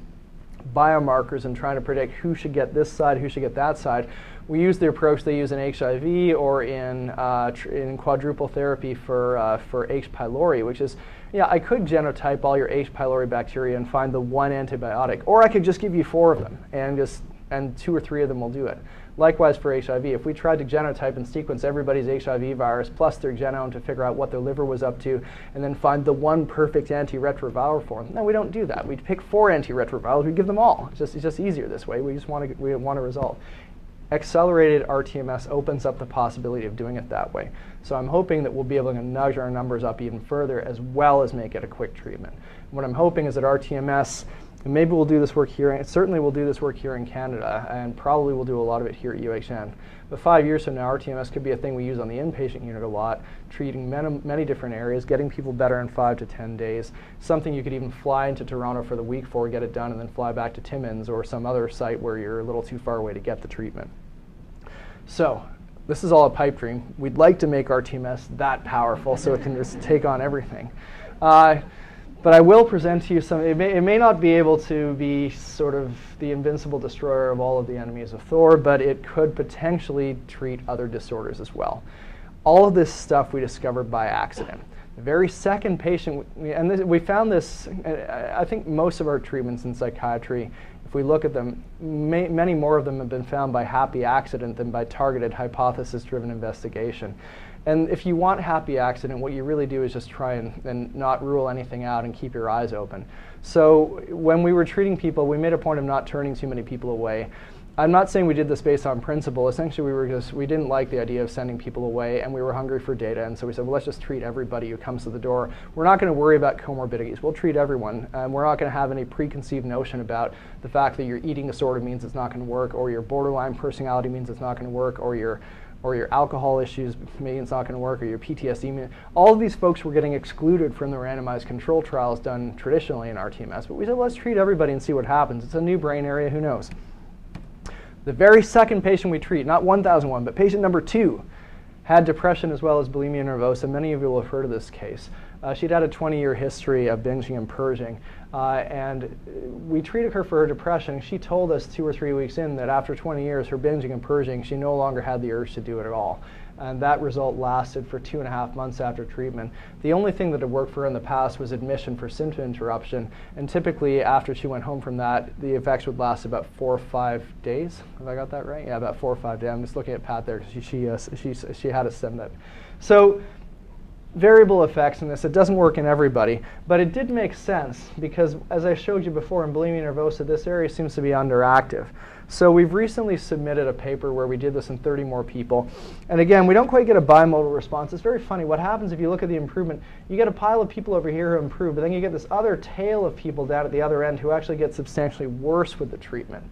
biomarkers and trying to predict who should get this side, who should get that side. We use the approach they use in H I V or in, uh, tr in quadruple therapy for, uh, for H. pylori, which is, yeah, I could genotype all your H. pylori bacteria and find the one antibiotic, or I could just give you four of them and, just, and two or three of them will do it. Likewise for H I V, if we tried to genotype and sequence everybody's H I V virus plus their genome to figure out what their liver was up to and then find the one perfect antiretroviral for them, no, we don't do that. We'd pick four antiretrovirals, we'd give them all. It's just, it's just easier this way. We just want to, we want a result. Accelerated rTMS opens up the possibility of doing it that way. So I'm hoping that we'll be able to nudge our numbers up even further as well as make it a quick treatment. What I'm hoping is that rTMS, and maybe we'll do this work here, and certainly we'll do this work here in Canada, and probably we'll do a lot of it here at U H N. But five years from now, rTMS could be a thing we use on the inpatient unit a lot, treating many, many different areas, getting people better in five to ten days, something you could even fly into Toronto for the week for, get it done, and then fly back to Timmins or some other site where you're a little too far away to get the treatment. So this is all a pipe dream. We'd like to make rTMS that powerful so it can just take on everything. Uh, but I will present to you some, it may, it may not be able to be sort of the invincible destroyer of all of the enemies of Thor, but it could potentially treat other disorders as well. All of this stuff we discovered by accident. The very second patient, and this, we found this, I think most of our treatments in psychiatry, if we look at them, may, many more of them have been found by happy accident than by targeted hypothesis-driven investigation. And if you want happy accident, what you really do is just try and, and not rule anything out and keep your eyes open. So when we were treating people, we made a point of not turning too many people away. I'm not saying we did this based on principle. Essentially, we were just, we didn't like the idea of sending people away, and we were hungry for data, and so we said, well, let's just treat everybody who comes to the door. We're not going to worry about comorbidities. We'll treat everyone, and we're not going to have any preconceived notion about the fact that your eating disorder means it's not going to work, or your borderline personality means it's not going to work, or your or your alcohol issues maybe it's not going to work, or your P T S D. All of these folks were getting excluded from the randomized control trials done traditionally in rTMS, but we said, let's treat everybody and see what happens. It's a new brain area, who knows? The very second patient we treat, not one thousand one, but patient number two, had depression as well as bulimia nervosa. Many of you will have heard of this case. Uh, she'd had a twenty year history of binging and purging. Uh, and we treated her for her depression. She told us two or three weeks in that after twenty years, her binging and purging, she no longer had the urge to do it at all. And that result lasted for two and a half months after treatment. The only thing that had worked for her in the past was admission for symptom interruption, and typically after she went home from that, the effects would last about four or five days. Have I got that right? Yeah, about four or five days. I'm just looking at Pat there because she, she, uh, she, she had a stem that. So variable effects in this. It doesn't work in everybody, but it did make sense because, as I showed you before, in bulimia nervosa, this area seems to be underactive. So we've recently submitted a paper where we did this in thirty more people. And again, we don't quite get a bimodal response. It's very funny. What happens if you look at the improvement, you get a pile of people over here who improve, but then you get this other tail of people down at the other end who actually get substantially worse with the treatment.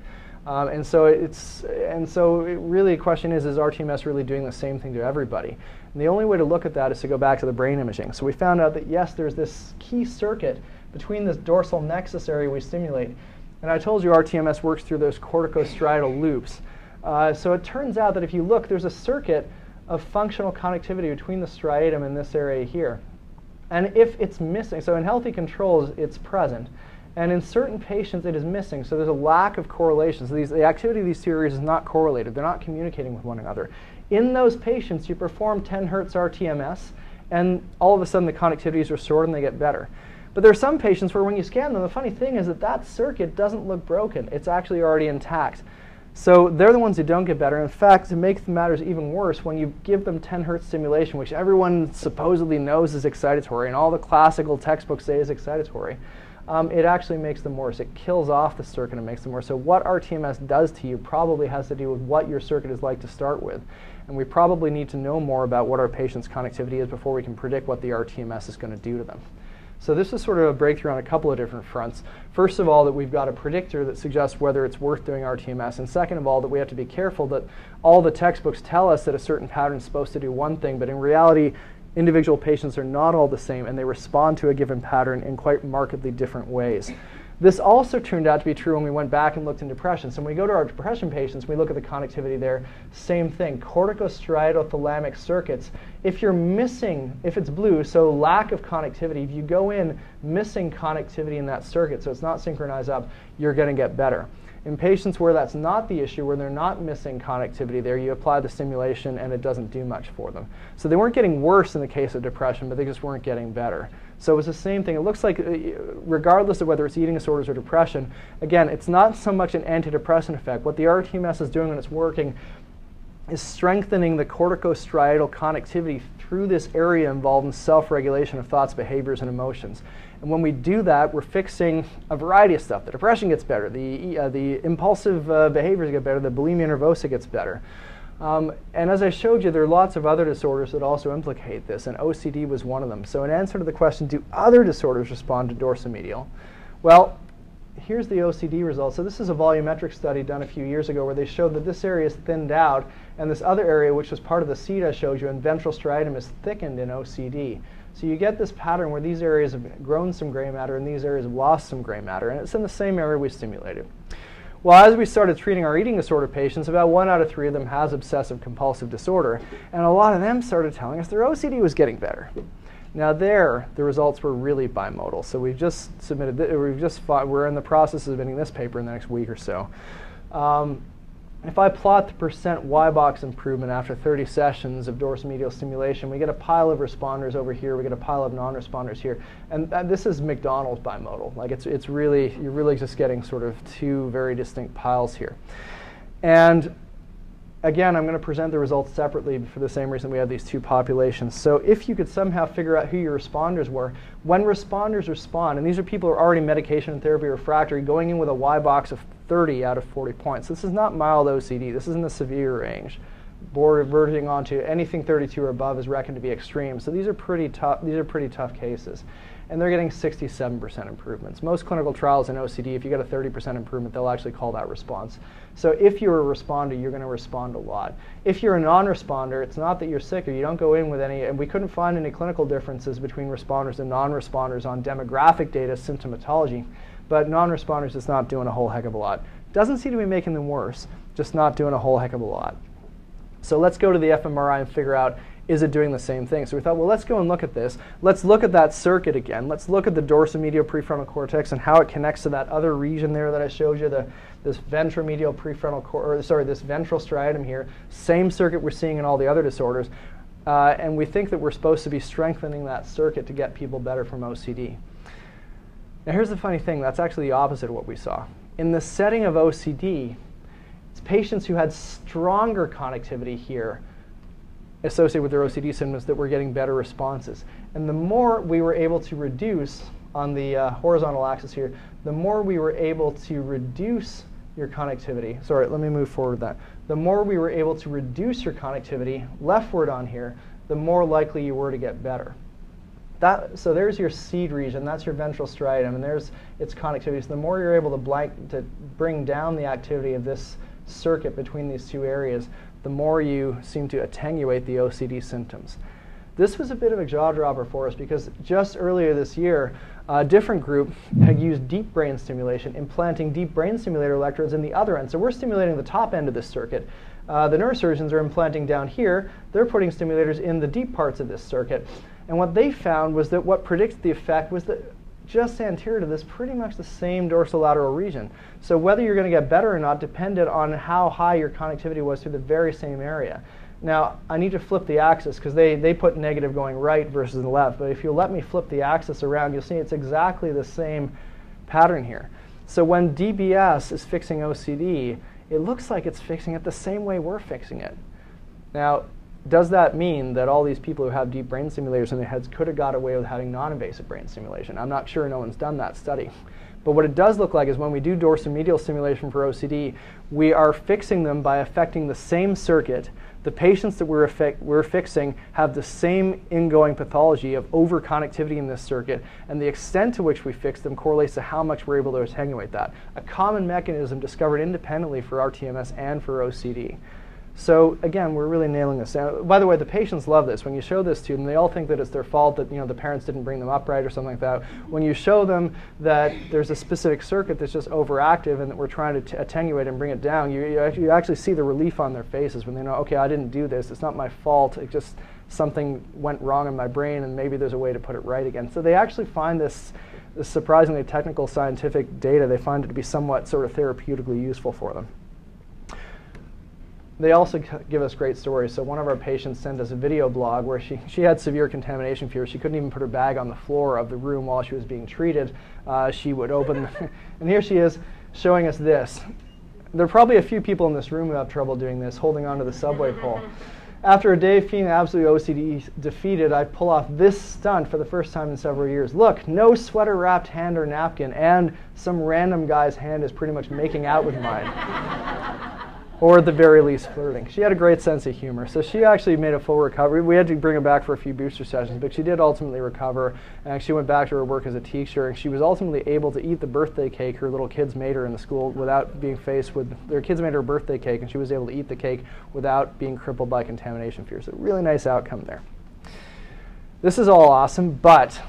Um, and so it's, and so it really the question is, is rTMS really doing the same thing to everybody? And the only way to look at that is to go back to the brain imaging. So we found out that, yes, there's this key circuit between this dorsal nexus area we stimulate. And I told you rTMS works through those corticostridal loops. Uh, so it turns out that if you look, there's a circuit of functional connectivity between the striatum and this area here. And if it's missing, so in healthy controls, it's present. And in certain patients, it is missing. So there's a lack of correlation. So these, the activity of these two areas is not correlated. They're not communicating with one another. In those patients, you perform ten hertz rTMS, and all of a sudden the connectivity is restored and they get better. But there are some patients where when you scan them, the funny thing is that that circuit doesn't look broken. It's actually already intact. So they're the ones who don't get better. In fact, to make matters even worse, when you give them ten hertz stimulation, which everyone supposedly knows is excitatory, and all the classical textbooks say is excitatory, um, it actually makes them worse. It kills off the circuit and makes them worse. So what rTMS does to you probably has to do with what your circuit is like to start with. And we probably need to know more about what our patient's connectivity is before we can predict what the rTMS is going to do to them. So this is sort of a breakthrough on a couple of different fronts. First of all, that we've got a predictor that suggests whether it's worth doing rTMS. And second of all, that we have to be careful that all the textbooks tell us that a certain pattern is supposed to do one thing, but in reality, individual patients are not all the same, and they respond to a given pattern in quite markedly different ways. This also turned out to be true when we went back and looked in depression. So when we go to our depression patients, we look at the connectivity there, same thing, corticostridothalamic circuits. If you're missing, if it's blue, so lack of connectivity, if you go in missing connectivity in that circuit, so it's not synchronized up, you're going to get better. In patients where that's not the issue, where they're not missing connectivity there, you apply the stimulation and it doesn't do much for them. So they weren't getting worse in the case of depression, but they just weren't getting better. So it's the same thing. It looks like, regardless of whether it's eating disorders or depression, again, it's not so much an antidepressant effect. What the rTMS is doing when it's working is strengthening the corticostriatal connectivity through this area involved in self-regulation of thoughts, behaviors, and emotions. And when we do that, we're fixing a variety of stuff. The depression gets better. The, uh, the impulsive uh, behaviors get better. The bulimia nervosa gets better. Um, and as I showed you, there are lots of other disorders that also implicate this, and O C D was one of them. So in answer to the question, do other disorders respond to dorsomedial? Well, here's the O C D results. So this is a volumetric study done a few years ago where they showed that this area is thinned out, and this other area, which was part of the seed I showed you, and ventral striatum is thickened in O C D. So you get this pattern where these areas have grown some gray matter and these areas have lost some gray matter, and it's in the same area we stimulated. Well, as we started treating our eating disorder patients, about one out of three of them has obsessive compulsive disorder, and a lot of them started telling us their O C D was getting better. Now there, the results were really bimodal. So we've just submitted, th we've just fought, we're in the process of submitting this paper in the next week or so. Um, if I plot the percent Y box improvement after thirty sessions of dorsomedial stimulation, we get a pile of responders over here, we get a pile of non-responders here, and uh, this is McDonald's bimodal. Like it's, it's really, you're really just getting sort of two very distinct piles here. And again, I'm going to present the results separately for the same reason we have these two populations. So if you could somehow figure out who your responders were, when responders respond, and these are people who are already medication and therapy refractory, going in with a Y box of thirty out of forty points. This is not mild O C D. This is in the severe range. Verging onto anything thirty-two or above is reckoned to be extreme. So these are pretty tough. These are pretty tough cases, and they're getting sixty-seven percent improvements. Most clinical trials in O C D, if you get a thirty percent improvement, they'll actually call that response. So if you're a responder, you're going to respond a lot. If you're a non-responder, it's not that you're sick or you don't go in with any, and we couldn't find any clinical differences between responders and non-responders on demographic data, symptomatology. But non-responders is not doing a whole heck of a lot. Doesn't seem to be making them worse, just not doing a whole heck of a lot. So let's go to the fMRI and figure out, is it doing the same thing? So we thought, well, let's go and look at this. Let's look at that circuit again. Let's look at the dorsomedial prefrontal cortex and how it connects to that other region there that I showed you, the, this ventromedial prefrontal cor- or sorry, this ventral striatum here. Same circuit we're seeing in all the other disorders. Uh, and we think that we're supposed to be strengthening that circuit to get people better from O C D. Now here's the funny thing, that's actually the opposite of what we saw. In the setting of O C D, it's patients who had stronger connectivity here associated with their O C D symptoms that were getting better responses. And the more we were able to reduce on the uh, horizontal axis here, the more we were able to reduce your connectivity. Sorry, let me move forward with that. The more we were able to reduce your connectivity leftward on here, the more likely you were to get better. That, so there's your seed region, that's your ventral striatum, and there's its connectivity. So the more you're able to, blank, to bring down the activity of this circuit between these two areas, the more you seem to attenuate the O C D symptoms. This was a bit of a jaw-dropper for us because just earlier this year, a different group had used deep brain stimulation, implanting deep brain stimulator electrodes in the other end. So we're stimulating the top end of this circuit. Uh, the neurosurgeons are implanting down here. They're putting stimulators in the deep parts of this circuit. And what they found was that what predicts the effect was that just anterior to this, pretty much the same dorsolateral region. So whether you're going to get better or not depended on how high your connectivity was through the very same area. Now, I need to flip the axis because they, they put negative going right versus the left. But if you let me flip the axis around, you'll see it's exactly the same pattern here. So when D B S is fixing O C D, it looks like it's fixing it the same way we're fixing it. Now, does that mean that all these people who have deep brain stimulators in their heads could have got away with having non-invasive brain stimulation? I'm not sure, no one's done that study. But what it does look like is when we do dorsomedial stimulation for O C D, we are fixing them by affecting the same circuit. The patients that we're, we're fixing have the same ingoing pathology of overconnectivity in this circuit, and the extent to which we fix them correlates to how much we're able to attenuate that. A common mechanism discovered independently for r T M S and for O C D. So again, we're really nailing this down. By the way, the patients love this. When you show this to them, they all think that it's their fault that you know the parents didn't bring them up right or something like that. When you show them that there's a specific circuit that's just overactive and that we're trying to t attenuate and bring it down, you, you, actually, you actually see the relief on their faces when they know, okay, I didn't do this. It's not my fault. It just something went wrong in my brain, and maybe there's a way to put it right again. So they actually find this, this surprisingly technical scientific data. They find it to be somewhat sort of therapeutically useful for them. They also give us great stories. So one of our patients sent us a video blog where she, she had severe contamination fever. She couldn't even put her bag on the floor of the room while she was being treated. Uh, she would open, and here she is showing us this. There are probably a few people in this room who have trouble doing this, holding onto the subway pole. After a day of feeling absolutely O C D defeated, I pull off this stunt for the first time in several years. Look, no sweater-wrapped hand or napkin, and some random guy's hand is pretty much making out with mine. Or at the very least flirting. She had a great sense of humor. So she actually made a full recovery. We had to bring her back for a few booster sessions, but she did ultimately recover. And she went back to her work as a teacher, and she was ultimately able to eat the birthday cake her little kids made her in the school without being faced with, their kids made her a birthday cake, and she was able to eat the cake without being crippled by contamination fear. So really nice outcome there. This is all awesome, but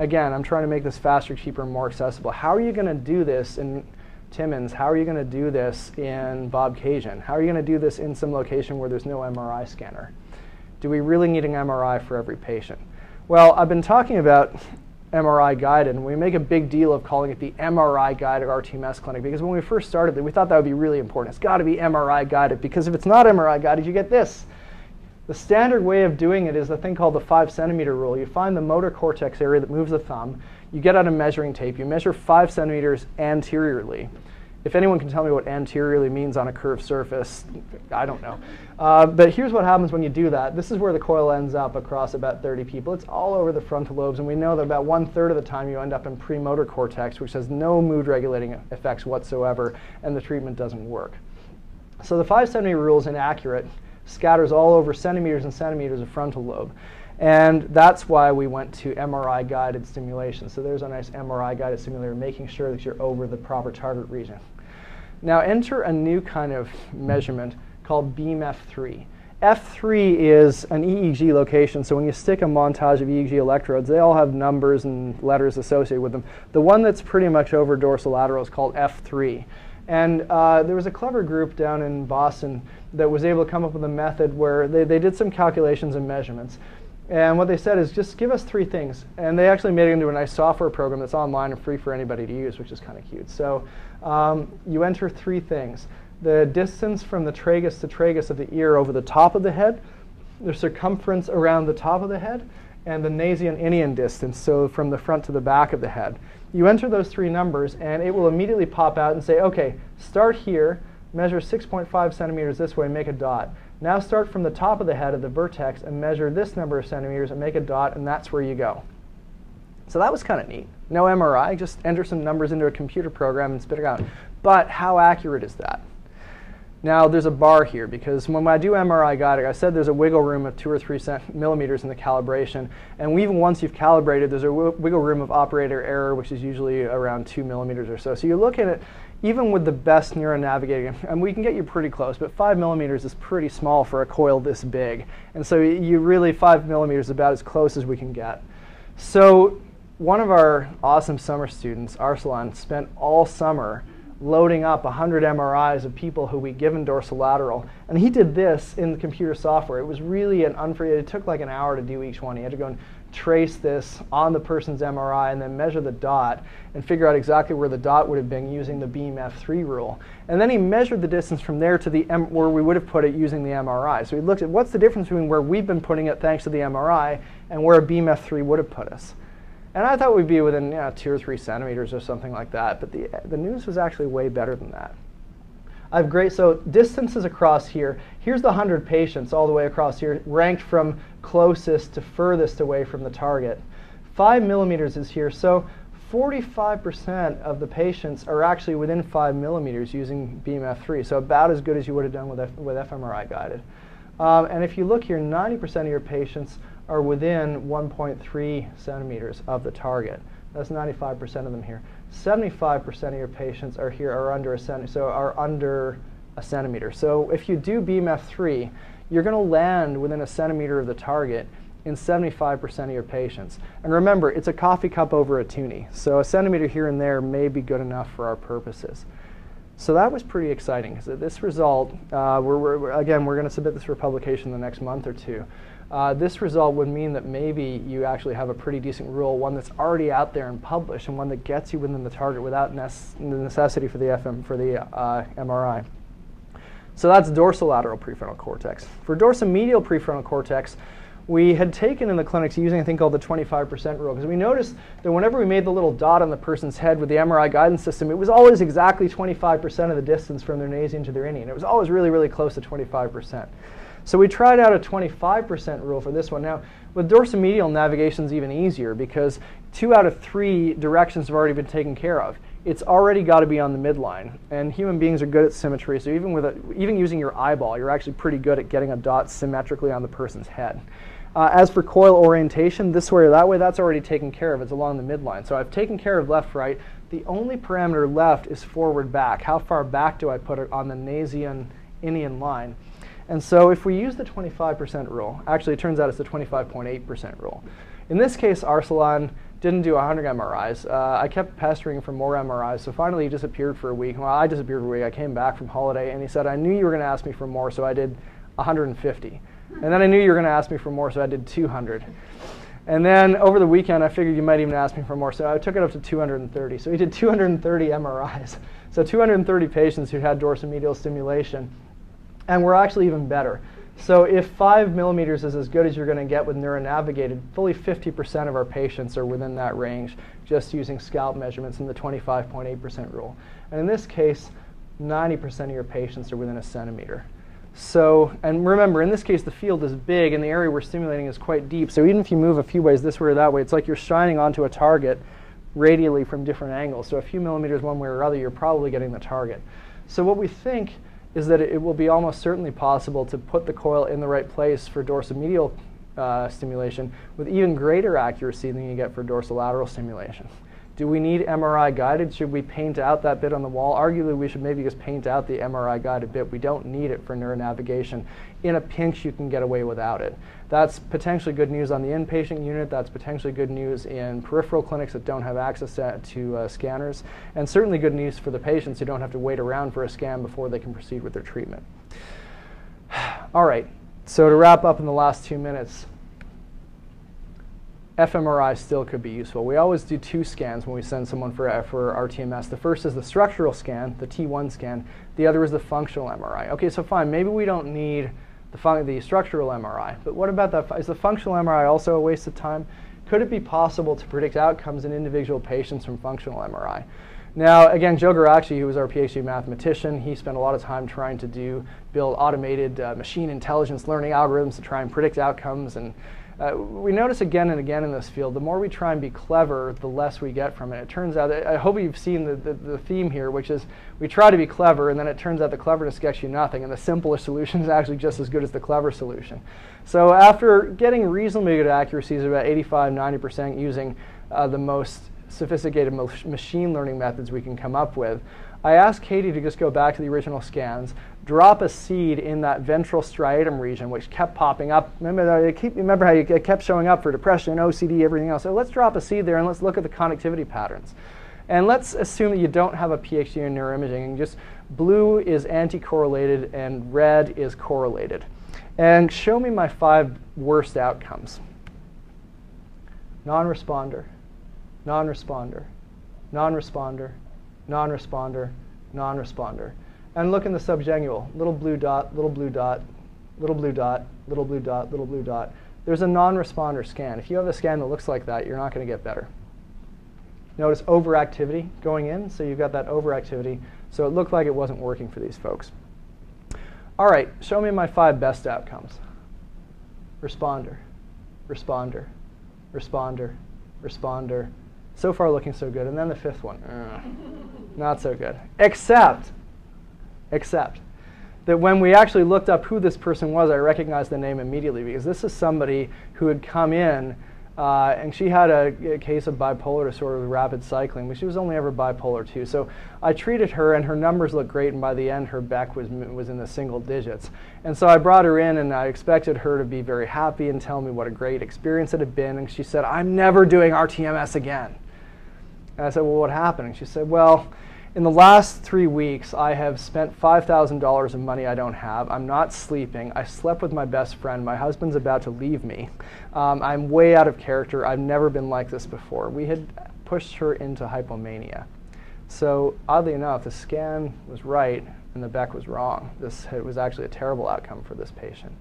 again, I'm trying to make this faster, cheaper, and more accessible. How are you going to do this in Timmins, how are you going to do this in Bob Cajun? How are you going to do this in some location where there's no M R I scanner? Do we really need an M R I for every patient? Well, I've been talking about M R I guided, and we make a big deal of calling it the M R I guided R T M S clinic, because when we first started, we thought that would be really important. It's got to be M R I guided, because if it's not M R I guided, you get this. The standard way of doing it is the thing called the five centimeter rule. You find the motor cortex area that moves the thumb, you get out a measuring tape, you measure five centimeters anteriorly. If anyone can tell me what anteriorly means on a curved surface, I don't know. Uh, but here's what happens when you do that. This is where the coil ends up across about thirty people. It's all over the frontal lobes, and we know that about one third of the time you end up in premotor cortex, which has no mood regulating effects whatsoever, and the treatment doesn't work. So the five centimeter rule is inaccurate. Scatters all over centimeters and centimeters of frontal lobe. And that's why we went to M R I-guided stimulation. So there's a nice M R I-guided stimulator, making sure that you're over the proper target region. Now enter a new kind of measurement called beam F three. F three is an E E G location, so when you stick a montage of E E G electrodes, they all have numbers and letters associated with them. The one that's pretty much over dorsolateral is called F three. And uh, there was a clever group down in Boston that was able to come up with a method where they, they did some calculations and measurements. And what they said is, just give us three things. And they actually made it into a nice software program that's online and free for anybody to use, which is kind of cute. So um, you enter three things. The distance from the tragus to tragus of the ear over the top of the head, the circumference around the top of the head, and the nasion-inion distance, so from the front to the back of the head. You enter those three numbers, and it will immediately pop out and say, okay, start here, measure six point five centimeters this way, make a dot. Now start from the top of the head of the vertex and measure this number of centimeters and make a dot, and that's where you go. So that was kind of neat. No M R I, just enter some numbers into a computer program and spit it out. But how accurate is that? Now there's a bar here, because when I do M R I guided, I said there's a wiggle room of two or three millimeters in the calibration, and even once you've calibrated, there's a wiggle room of operator error, which is usually around two millimeters or so. So you look at it, even with the best neuronavigating, and we can get you pretty close, but five millimeters is pretty small for a coil this big, and so you really five millimeters is about as close as we can get. So one of our awesome summer students, Arsalan, spent all summer loading up one hundred M R Is of people who we'd given dorsolateral. And he did this in the computer software. It was really an unfree, it took like an hour to do each one. He had to go and trace this on the person's M R I and then measure the dot and figure out exactly where the dot would have been using the beam F three rule. And then he measured the distance from there to the M where we would have put it using the M R I. So he looked at what's the difference between where we've been putting it thanks to the M R I and where a beam F three would have put us. And I thought we'd be within, you know, two or three centimeters or something like that, but the, the news was actually way better than that. I've great, so distances across here, here's the one hundred patients all the way across here, ranked from closest to furthest away from the target. Five millimeters is here, so forty-five percent of the patients are actually within five millimeters using beam F three, so about as good as you would have done with, F, with fMRI guided. Um, and if you look here, ninety percent of your patients are within one point three centimeters of the target. That's ninety-five percent of them here. seventy-five percent of your patients are here are under a centimeter, so are under a centimeter. So if you do beam F three, you're going to land within a centimeter of the target in seventy-five percent of your patients. And remember, it's a coffee cup over a toonie. So a centimeter here and there may be good enough for our purposes. So that was pretty exciting. So this result, uh, we're, we're, again, we're going to submit this for publication in the next month or two. Uh, this result would mean that maybe you actually have a pretty decent rule, one that's already out there and published, and one that gets you within the target without nece the necessity for the F M for the uh, M R I. So that's dorsolateral prefrontal cortex. For dorsomedial prefrontal cortex, we had taken in the clinics using a thing called the twenty-five percent rule, because we noticed that whenever we made the little dot on the person's head with the M R I guidance system, it was always exactly twenty-five percent of the distance from their nasion to their inion. It was always really, really close to twenty-five percent. So we tried out a twenty-five percent rule for this one. Now, with dorsomedial, navigation's even easier, because two out of three directions have already been taken care of. It's already got to be on the midline, and human beings are good at symmetry, so even, with a, even using your eyeball, you're actually pretty good at getting a dot symmetrically on the person's head. Uh, as for coil orientation, this way or that way, that's already taken care of. It's along the midline. So I've taken care of left, right. The only parameter left is forward, back. How far back do I put it on the nasion-inion line? And so if we use the twenty-five percent rule, actually it turns out it's the twenty-five point eight percent rule. In this case, Arsalan didn't do one hundred M R Is. Uh, I kept pestering for more M R Is, so finally he disappeared for a week. Well, I disappeared for a week. I came back from holiday, and he said, I knew you were going to ask me for more, so I did one hundred fifty. And then I knew you were going to ask me for more, so I did two hundred. And then over the weekend, I figured you might even ask me for more, so I took it up to two hundred thirty. So he did two hundred thirty M R Is. So two hundred thirty patients who had dorsomedial stimulation, and we're actually even better. So if five millimeters is as good as you're going to get with neuronavigated, fully fifty percent of our patients are within that range just using scalp measurements in the twenty-five point eight percent rule. And in this case, ninety percent of your patients are within a centimeter. So, and remember, in this case, the field is big and the area we're stimulating is quite deep. So even if you move a few ways this way or that way, it's like you're shining onto a target radially from different angles. So a few millimeters one way or other, you're probably getting the target. So what we think is that it will be almost certainly possible to put the coil in the right place for dorsomedial uh, stimulation with even greater accuracy than you get for dorsolateral stimulation. Do we need M R I guided? Should we paint out that bit on the wall? Arguably, we should maybe just paint out the M R I guided bit. We don't need it for neuronavigation. In a pinch, you can get away without it. That's potentially good news on the inpatient unit. That's potentially good news in peripheral clinics that don't have access to, to uh, scanners. And certainly good news for the patients who don't have to wait around for a scan before they can proceed with their treatment. All right, so to wrap up in the last two minutes, fMRI still could be useful. We always do two scans when we send someone for, for R T M S. The first is the structural scan, the T one scan. The other is the functional M R I. Okay, so fine, maybe we don't need the, fun the structural M R I, but what about that? Is the functional M R I also a waste of time? Could it be possible to predict outcomes in individual patients from functional M R I? Now, again, Joe Geraci, who was our PhD mathematician, he spent a lot of time trying to do, build automated uh, machine intelligence learning algorithms to try and predict outcomes. And Uh, we notice again and again in this field, the more we try and be clever, the less we get from it. It turns out, I hope you've seen the, the, the theme here, which is we try to be clever, and then it turns out the cleverness gets you nothing, and the simpler solution is actually just as good as the clever solution. So after getting reasonably good accuracies, about eighty-five, ninety percent using uh, the most sophisticated machine learning methods we can come up with, I asked Katie to just go back to the original scans, drop a seed in that ventral striatum region, which kept popping up. Remember, keep, remember how it kept showing up for depression, O C D, everything else. So let's drop a seed there and let's look at the connectivity patterns. And let's assume that you don't have a PhD in neuroimaging, and just blue is anti-correlated and red is correlated. And show me my five worst outcomes. Non-responder, non-responder, non-responder, non-responder, non-responder. And look in the subgenual, little blue dot, little blue dot, little blue dot, little blue dot, little blue dot. There's a non-responder scan. If you have a scan that looks like that, you're not going to get better. Notice overactivity going in, so you've got that overactivity. So it looked like it wasn't working for these folks. All right, show me my five best outcomes. Responder, responder, responder, responder. So far looking so good. And then the fifth one, uh, not so good. Except. Except that when we actually looked up who this person was, I recognized the name immediately, because this is somebody who had come in uh, and she had a, a case of bipolar disorder with rapid cycling, but she was only ever bipolar two. So I treated her and her numbers looked great, and by the end her Beck was, was in the single digits. And so I brought her in and I expected her to be very happy and tell me what a great experience it had been, and she said, I'm never doing R T M S again. And I said, well, what happened? And she said, well, in the last three weeks, I have spent five thousand dollars of money I don't have. I'm not sleeping. I slept with my best friend. My husband's about to leave me. Um, I'm way out of character. I've never been like this before. We had pushed her into hypomania. So oddly enough, the scan was right and the Beck was wrong. This it was actually a terrible outcome for this patient.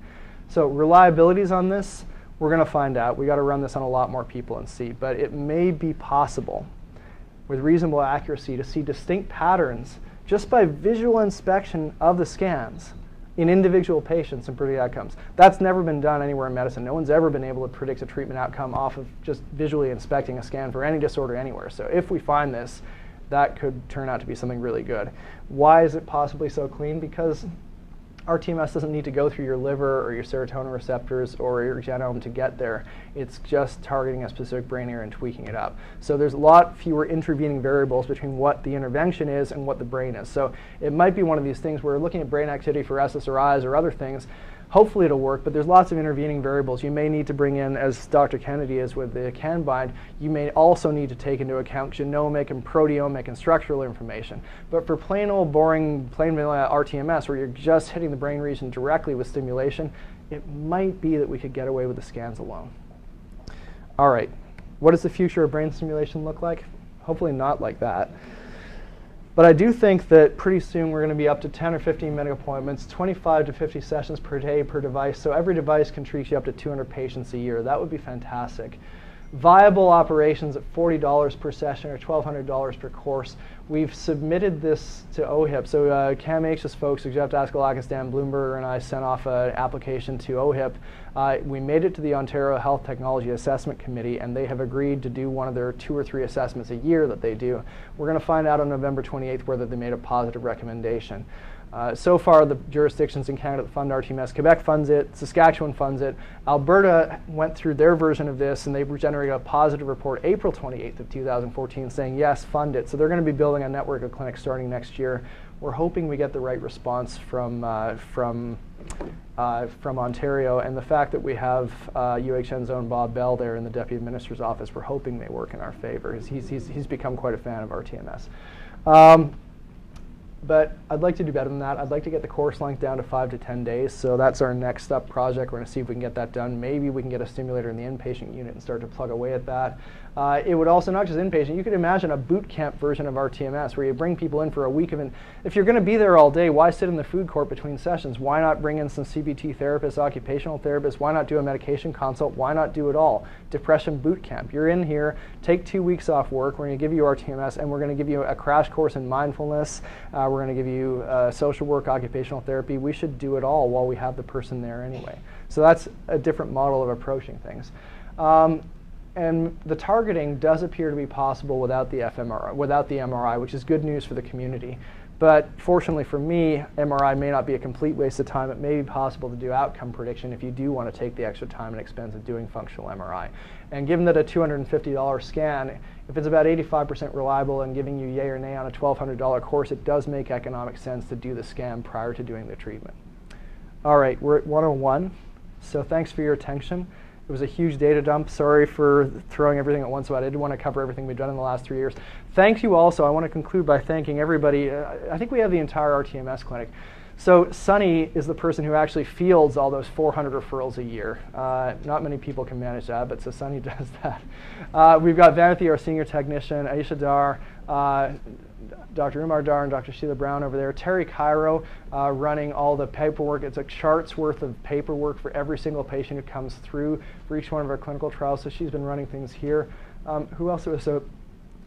So reliabilities on this, we're going to find out. We've got to run this on a lot more people and see. But it may be possible with reasonable accuracy to see distinct patterns just by visual inspection of the scans in individual patients and predict outcomes. That's never been done anywhere in medicine. No one's ever been able to predict a treatment outcome off of just visually inspecting a scan for any disorder anywhere. So if we find this, that could turn out to be something really good. Why is it possibly so clean? Because R T M S doesn't need to go through your liver or your serotonin receptors or your genome to get there. It's just targeting a specific brain area and tweaking it up. So there's a lot fewer intervening variables between what the intervention is and what the brain is. So it might be one of these things where looking at brain activity for S S R Is or other things, hopefully it'll work, but there's lots of intervening variables. You may need to bring in, as Doctor Kennedy is with the CanBind, you may also need to take into account genomic and proteomic and structural information. But for plain old boring, plain vanilla R T M S, where you're just hitting the brain region directly with stimulation, it might be that we could get away with the scans alone. All right, what does the future of brain stimulation look like? Hopefully not like that. But I do think that pretty soon we're going to be up to ten or fifteen minute appointments, twenty-five to fifty sessions per day per device. So every device can treat you up to two hundred patients a year. That would be fantastic. Viable operations at forty dollars per session or twelve hundred dollars per course. We've submitted this to O HIP. So uh, C A M H's folks, Jeff Daskalakis, Dan Bloomberg, and I sent off an application to O HIP. Uh, we made it to the Ontario Health Technology Assessment Committee, and they have agreed to do one of their two or three assessments a year that they do. We're going to find out on November twenty-eighth whether they made a positive recommendation. Uh, so far, the jurisdictions in Canada that fund R T M S, Quebec funds it, Saskatchewan funds it. Alberta went through their version of this, and they generated a positive report April twenty-eighth of two thousand fourteen saying, yes, fund it. So they're going to be building a network of clinics starting next year. We're hoping we get the right response from, uh, from, uh, from Ontario. And the fact that we have uh, U H N's own Bob Bell there in the Deputy Minister's office, we're hoping they work in our favor. He's, he's, he's become quite a fan of R T M S. Um, But I'd like to do better than that. I'd like to get the course length down to five to ten days. So that's our next up project. We're going to see if we can get that done. Maybe we can get a stimulator in the inpatient unit and start to plug away at that. Uh, it would also, not just inpatient, you could imagine a boot camp version of R T M S where you bring people in for a week of an, if you're going to be there all day, why sit in the food court between sessions? Why not bring in some C B T therapists, occupational therapists? Why not do a medication consult? Why not do it all? Depression boot camp. You're in here, take two weeks off work, we're going to give you R T M S, and we're going to give you a crash course in mindfulness. Uh, we're going to give you uh, social work, occupational therapy. We should do it all while we have the person there anyway. So that's a different model of approaching things. Um, And the targeting does appear to be possible without the fMRI, without the M R I, which is good news for the community. But fortunately for me, M R I may not be a complete waste of time. It may be possible to do outcome prediction if you do want to take the extra time and expense of doing functional M R I. And given that a two hundred fifty dollar scan, if it's about eighty-five percent reliable and giving you yay or nay on a twelve hundred dollar course, it does make economic sense to do the scan prior to doing the treatment. All right, we're at one oh one. So thanks for your attention. It was a huge data dump. Sorry for throwing everything at once, but I did want to cover everything we've done in the last three years. Thank you all. So I want to conclude by thanking everybody. Uh, I think we have the entire R T M S clinic. So Sunny is the person who actually fields all those four hundred referrals a year. Uh, not many people can manage that, but so Sunny does that. Uh, we've got Vanathy, our senior technician, Aisha Dar, uh, Doctor Umar Dar, and Doctor Sheila Brown over there. Terry Cairo uh, running all the paperwork. It's a chart's worth of paperwork for every single patient who comes through for each one of our clinical trials. So she's been running things here. Um, who else was so?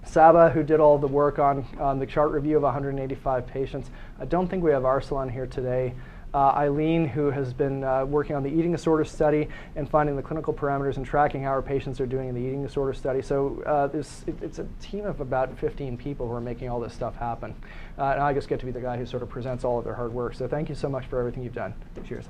Saba, who did all the work on, on the chart review of one hundred eighty-five patients. I don't think we have Arsalan here today. Uh, Eileen, who has been uh, working on the eating disorder study and finding the clinical parameters and tracking how our patients are doing in the eating disorder study. So uh, this, it, it's a team of about fifteen people who are making all this stuff happen. Uh, and I just get to be the guy who sort of presents all of their hard work. So thank you so much for everything you've done. Cheers.